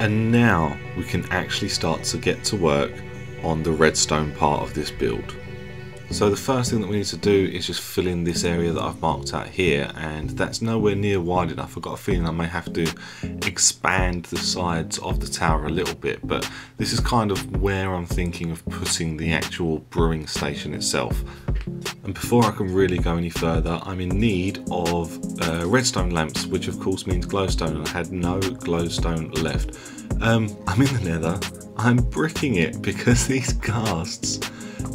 And now we can actually start to get to work on the redstone part of this build. So the first thing that we need to do is just fill in this area that I've marked out here, and that's nowhere near wide enough. I've got a feeling I may have to expand the sides of the tower a little bit, but this is kind of where I'm thinking of putting the actual brewing station itself. And before I can really go any further, I'm in need of redstone lamps, which of course means glowstone, and I had no glowstone left. I'm in the nether, I'm bricking it because these ghasts,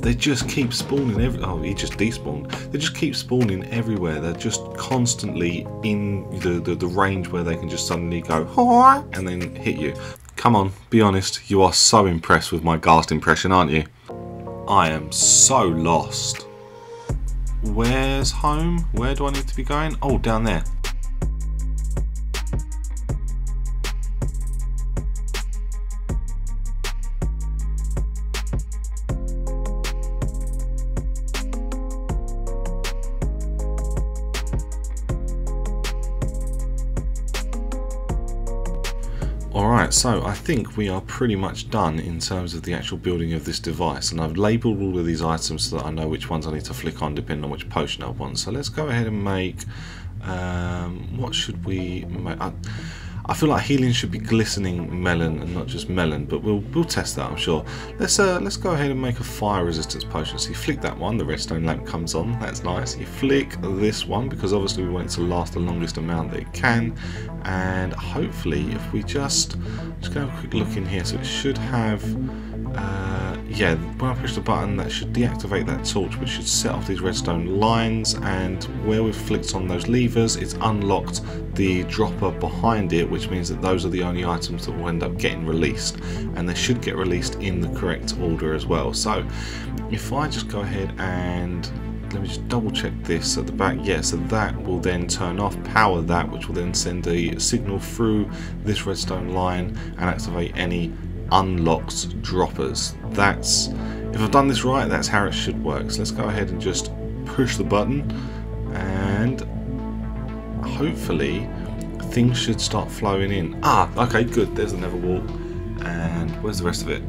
they just keep spawning oh, he just despawned. They just keep spawning everywhere. They're just constantly in the range where they can just suddenly go and then hit you. Come on, be honest, you are so impressed with my ghast impression, aren't you? I am so lost. Where's home? Where do I need to be going? Oh, down there. Alright, so I think we are pretty much done in terms of the actual building of this device, and I've labelled all of these items so that I know which ones I need to flick on depending on which potion I want. So let's go ahead and make, what should we make? I feel like healing should be glistening melon and not just melon, but we'll test that, I'm sure. Let's go ahead and make a fire resistance potion. So you flick that one, the redstone lamp comes on, that's nice. You flick this one because obviously we want it to last the longest amount that it can, and hopefully if we just go have a quick look in here, so it should have. Yeah, when I push the button, that should deactivate that torch, which should set off these redstone lines, and where we've flicked on those levers, it's unlocked the dropper behind it, which means that those are the only items that will end up getting released, and they should get released in the correct order as well. So if I just go ahead and let me just double check this at the back. Yeah, so that will then turn off, power that, which will then send a signal through this redstone line and activate any unlocked droppers. That's, if I've done this right, that's how it should work. So let's go ahead and just push the button, and hopefully things should start flowing in. Ah, okay, good, there's the nether wall, and where's the rest of it?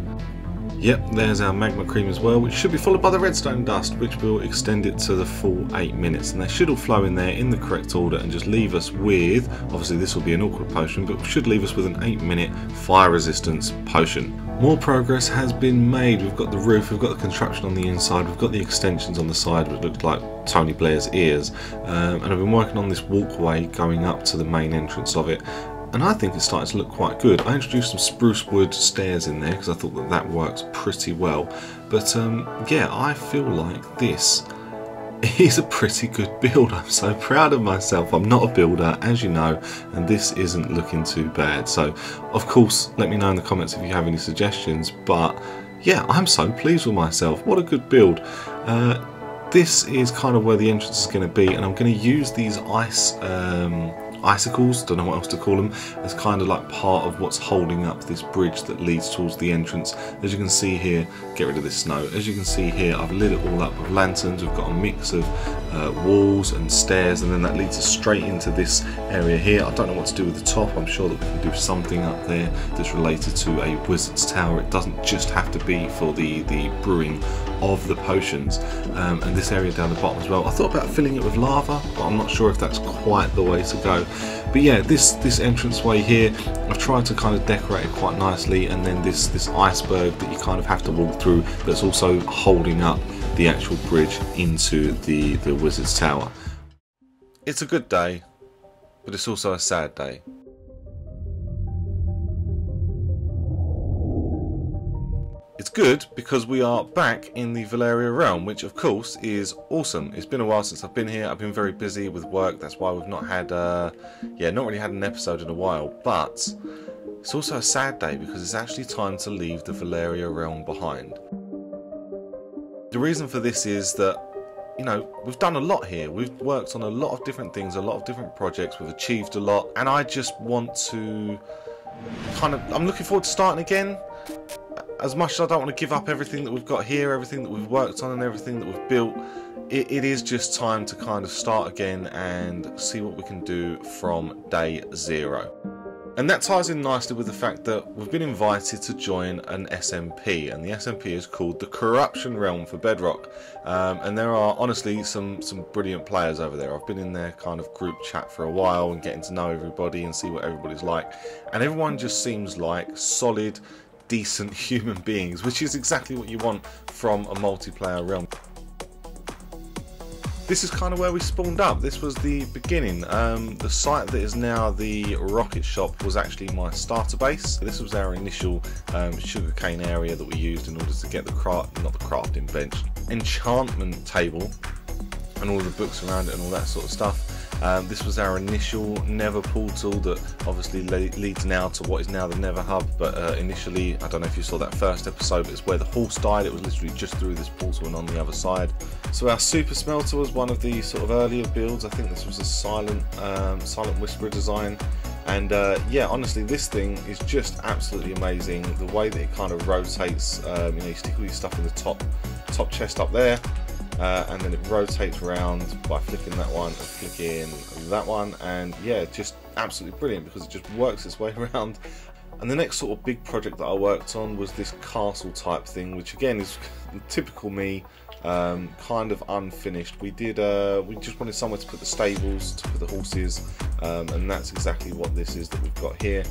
Yep, there's our magma cream as well, which should be followed by the redstone dust, which will extend it to the full 8 minutes, and they should all flow in there in the correct order and just leave us with, obviously this will be an awkward potion, but should leave us with an 8-minute fire resistance potion. More progress has been made. We've got the roof, we've got the construction on the inside, we've got the extensions on the side which looked like Tony Blair's ears, and I've been working on this walkway going up to the main entrance of it. And I think it's starting to look quite good. I introduced some spruce wood stairs in there because I thought that that worked pretty well. But yeah, I feel like this is a pretty good build. I'm so proud of myself. I'm not a builder, as you know, and this isn't looking too bad. So, of course, let me know in the comments if you have any suggestions. But yeah, I'm so pleased with myself. What a good build. This is kind of where the entrance is going to be, and I'm going to use these icicles, don't know what else to call them, as kind of like part of what's holding up this bridge that leads towards the entrance. As you can see here, get rid of this snow, as you can see here I've lit it all up with lanterns. We've got a mix of walls and stairs, and then that leads us straight into this area here. I don't know what to do with the top. I'm sure that we can do something up there that's related to a Wizards Tower. It doesn't just have to be for the brewing of the potions, and this area down the bottom as well. I thought about filling it with lava, but I'm not sure if that's quite the way to go. But yeah, this entranceway here, I've tried to kind of decorate it quite nicely, and then this iceberg that you kind of have to walk through that's also holding up the actual bridge into the Wizard's Tower. It's a good day, but it's also a sad day. It's good because we are back in the Valyria realm, which of course is awesome. It's been a while since I've been here. I've been very busy with work. That's why we've not had, yeah, not really had an episode in a while. But it's also a sad day because it's actually time to leave the Valyria realm behind. The reason for this is that, you know, we've done a lot here. We've worked on a lot of different things, a lot of different projects. We've achieved a lot, and I just want to kind of, I'm looking forward to starting again. As much as I don't want to give up everything that we've got here, everything that we've worked on and everything that we've built, it is just time to kind of start again and see what we can do from day 0. And that ties in nicely with the fact that we've been invited to join an SMP, and the SMP is called the Corruption Realm for Bedrock. And there are honestly some brilliant players over there. I've been in their kind of group chat for a while and getting to know everybody and see what everybody's like. And everyone just seems like solid, decent human beings, which is exactly what you want from a multiplayer realm. This is kind of where we spawned up. This was the beginning. The site that is now the rocket shop was actually my starter base. This was our initial sugarcane area that we used in order to get the enchantment table and all the books around it and all that sort of stuff. This was our initial Nether portal that obviously leads now to what is now the Nether hub, but initially, I don't know if you saw that first episode, but it's where the horse died. It was literally just through this portal and on the other side. So our super smelter was one of the sort of earlier builds. I think this was a Silent Whisper design. And yeah, honestly, this thing is just absolutely amazing. The way that it kind of rotates, you know, you stick all your stuff in the top chest up there. And then it rotates around by flicking that one and flicking that one, and yeah, just absolutely brilliant because it just works its way around. And the next sort of big project that I worked on was this castle type thing, which again is typical me, kind of unfinished. We did. We just wanted somewhere to put the stables, to put the horses, and that's exactly what this is that we've got here.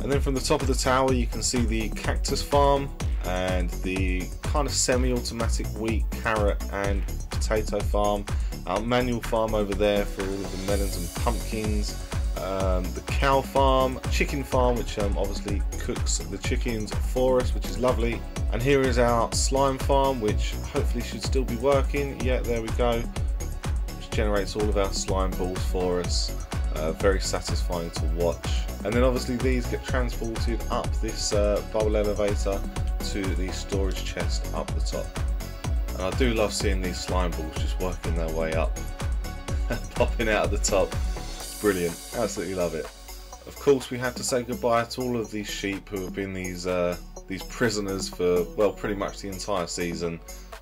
And then from the top of the tower, you can see the cactus farm and the kind of semi-automatic wheat, carrot, and potato farm. Our manual farm over there for all of the melons and pumpkins. The cow farm, chicken farm, which obviously cooks the chickens for us, which is lovely. And here is our slime farm, which hopefully should still be working. Yeah, there we go, which generates all of our slime balls for us. Very satisfying to watch. And then obviously these get transported up this bubble elevator to the storage chest up the top. And I do love seeing these slime balls just working their way up and popping out of the top. Brilliant, absolutely love it. Of course, we had to say goodbye to all of these sheep who have been these prisoners for, well, pretty much the entire season,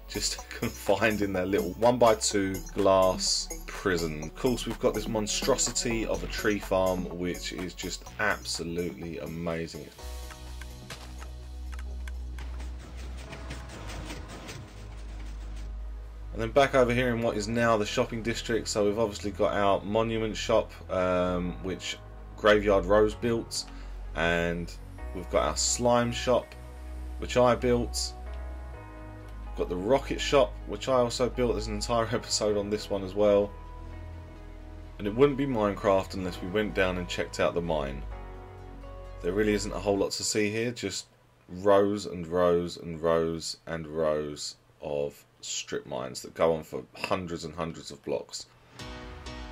just confined in their little 1x2 glass prison. Of course, we've got this monstrosity of a tree farm, which is just absolutely amazing. And then back over here in what is now the shopping district, so we've obviously got our monument shop, which Graveyard Rose built, and we've got our slime shop, which I built. We've got the rocket shop, which I also built. There's an entire episode on this one as well. And it wouldn't be Minecraft unless we went down and checked out the mine. There really isn't a whole lot to see here, just rows and rows and rows and rows of strip mines that go on for hundreds and hundreds of blocks.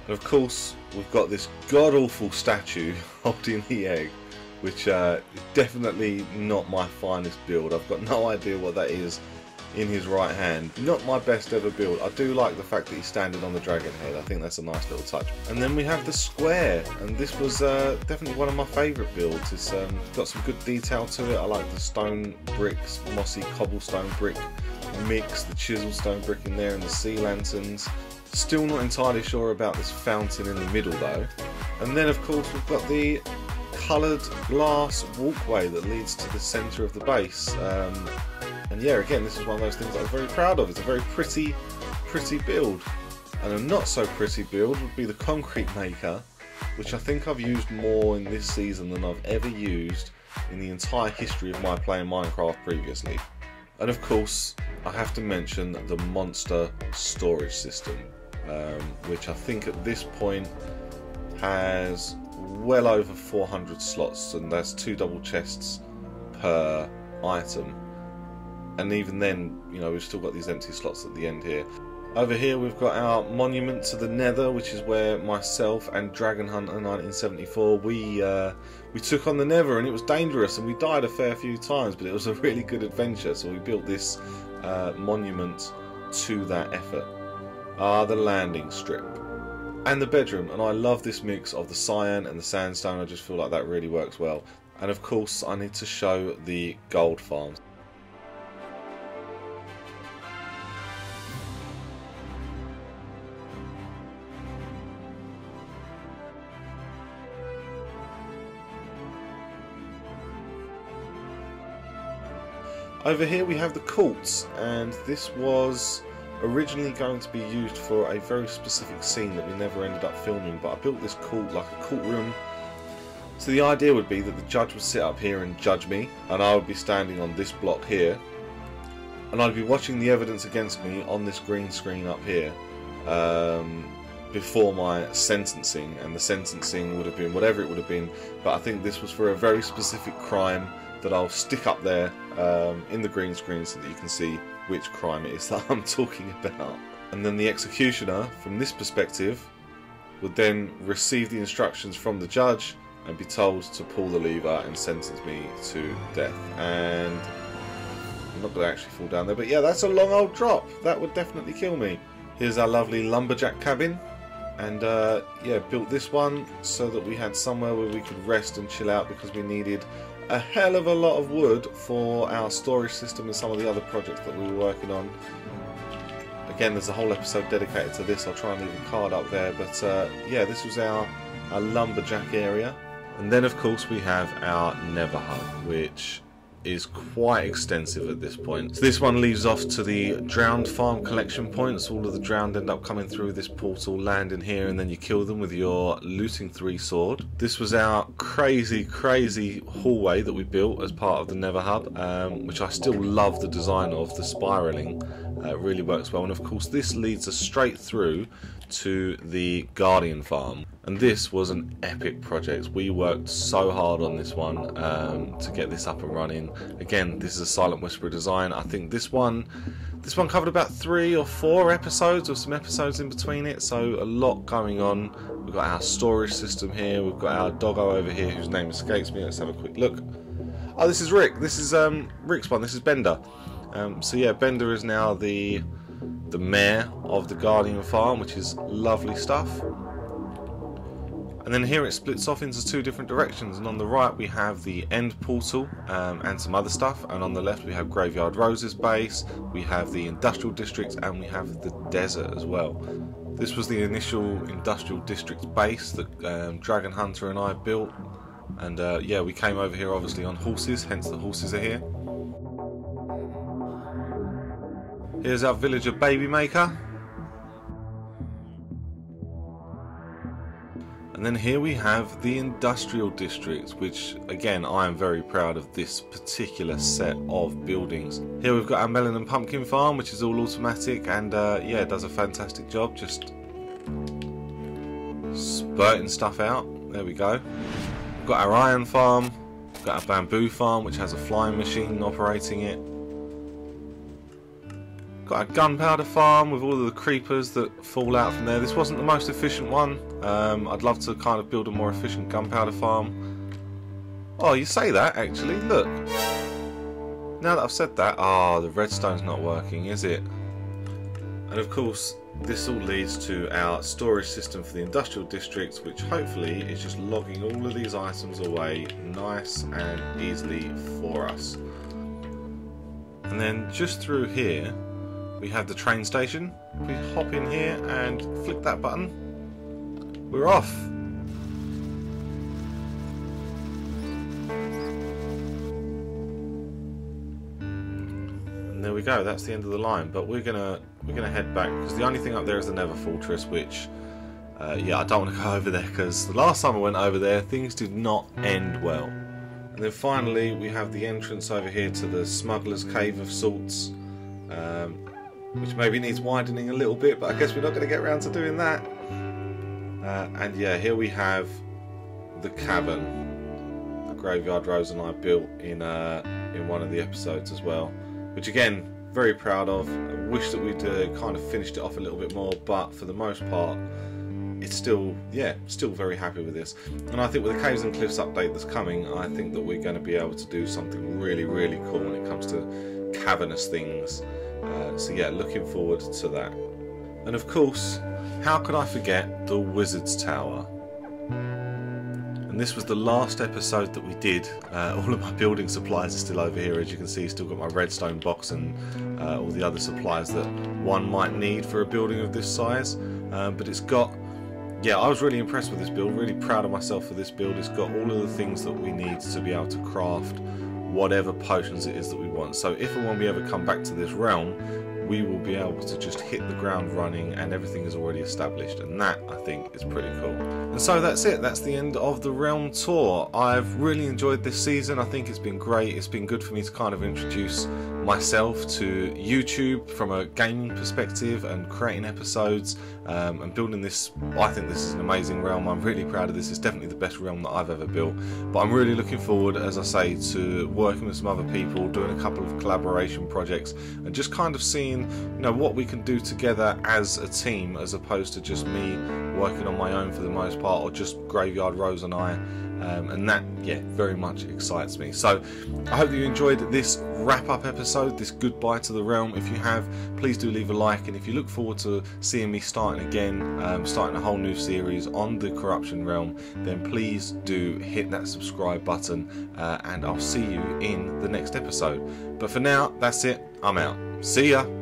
And of course, we've got this god-awful statue holding the egg, which is definitely not my finest build. I've got no idea what that is in his right hand. Not my best ever build. I do like the fact that he's standing on the dragon head. I think that's a nice little touch. And then we have the square, and this was definitely one of my favourite builds. It's got some good detail to it. I like the stone bricks, mossy cobblestone brick mix, the chisel stone brick in there, and the sea lanterns. Still not entirely sure about this fountain in the middle though. And then of course we've got the coloured glass walkway that leads to the centre of the base. And yeah, again, this is one of those things that I'm very proud of. It's a very pretty build. And a not so pretty build would be the concrete maker, which I think I've used more in this season than I've ever used in the entire history of my playing Minecraft previously. And of course, I have to mention the monster storage system, which I think at this point has well over 400 slots, and that's 2 double chests per item. And even then, you know, we've still got these empty slots at the end here. Over here we've got our monument to the Nether, which is where myself and Dragon Hunter 1974, we took on the Nether, and it was dangerous and we died a fair few times, but it was a really good adventure, so we built this monument to that effort. The landing strip. And the bedroom, and I love this mix of the cyan and the sandstone. I just feel like that really works well. And of course I need to show the gold farms. Over here we have the courts, and this was originally going to be used for a very specific scene that we never ended up filming, but I built this court like a courtroom. So the idea would be that the judge would sit up here and judge me, and I would be standing on this block here, and I'd be watching the evidence against me on this green screen up here before my sentencing, and the sentencing would have been whatever it would have been, but I think this was for a very specific crime that I'll stick up there in the green screen so that you can see which crime it is that I'm talking about. And then the executioner, from this perspective, would then receive the instructions from the judge and be told to pull the lever and sentence me to death. And I'm not going to actually fall down there, but yeah, that's a long old drop. That would definitely kill me. Here's our lovely lumberjack cabin. And yeah, built this one so that we had somewhere where we could rest and chill out, because we needed a hell of a lot of wood for our storage system and some of the other projects that we were working on. Again, there's a whole episode dedicated to this. I'll try and leave a card up there, but yeah, this was our lumberjack area. And then of course we have our Nether hut, which is quite extensive at this point. So this one leaves off to the drowned farm collection points. All of the drowned end up coming through this portal, land in here, and then you kill them with your looting 3 sword. This was our crazy hallway that we built as part of the Never Hub, which I still love the design of. The spiralling really works well, and of course this leads us straight through to the Guardian farm. And this was an epic project. We worked so hard on this one to get this up and running. Again, this is a Silent Whisper design. I think this one covered about 3 or 4 episodes, with some episodes in between it, so a lot going on. We've got our storage system here, we've got our doggo over here whose name escapes me. Let's have a quick look. Oh, this is Rick. This is Rick's one. This is Bender. So yeah, Bender is now the mayor of the Guardian farm, which is lovely stuff. And then here it splits off into 2 different directions, and on the right we have the end portal and some other stuff, and on the left we have Graveyard Rose's base, we have the industrial district, and we have the desert as well. This was the initial industrial district base that Dragon Hunter and I built, and yeah, we came over here obviously on horses, hence the horses are here. Here's our villager Baby Maker. And then here we have the industrial district, which again I am very proud of this particular set of buildings. Here we've got our melon and pumpkin farm, which is all automatic, and yeah, it does a fantastic job just spurting stuff out. There we go. We've got our iron farm, we've got our bamboo farm, which has a flying machine operating it. Got a gunpowder farm with all of the creepers that fall out from there. This wasn't the most efficient one. I'd love to kind of build a more efficient gunpowder farm. Oh, you say that, actually. Look. Now that I've said that, the redstone's not working, is it? And of course, this all leads to our storage system for the industrial district, which hopefully is just logging all of these items away nice and easily for us. And then just through here, we have the train station. We hop in here and flick that button. We're off. And there we go. That's the end of the line. But we're gonna head back, because the only thing up there is the Never Fortress, which yeah, I don't want to go over there, because the last time I went over there things did not end well. And then finally we have the entrance over here to the smuggler's cave of sorts. Which maybe needs widening a little bit, but I guess we're not going to get around to doing that. And yeah, here we have the cavern, the Graveyard Rose and I built in one of the episodes as well, which again, very proud of. I wish that we'd kind of finished it off a little bit more, but for the most part, it's still, yeah, still very happy with this. And I think with the Caves and Cliffs update that's coming, I think that we're going to be able to do something really, really cool when it comes to cavernous things. So yeah, looking forward to that. And of course, how could I forget the Wizards Tower? And this was the last episode that we did. All of my building supplies are still over here, as you can see. Still got my redstone box and all the other supplies that one might need for a building of this size. But it's got, yeah, I was really impressed with this build, really proud of myself for this build. It's got all of the things that we need to be able to craft whatever potions it is that we want. So if and when we ever come back to this realm, we will be able to just hit the ground running, and everything is already established, and that I think is pretty cool. And so that's it, that's the end of the realm tour. I've really enjoyed this season. I think it's been great. It's been good for me to kind of introduce myself to YouTube from a gaming perspective, and creating episodes and building this. I think this is an amazing realm. I'm really proud of this. It's definitely the best realm that I've ever built, but I'm really looking forward, as I say, to working with some other people, doing a couple of collaboration projects, and just kind of seeing, you know, what we can do together as a team, as opposed to just me working on my own for the most part, or just Graveyard Rose and I. And that, yeah, very much excites me. So I hope that you enjoyed this wrap-up episode, this goodbye to the realm. If you have, please do leave a like, and if you look forward to seeing me starting again, starting a whole new series on the Corruption Realm, then please do hit that subscribe button, and I'll see you in the next episode. But for now, that's it. I'm out. See ya.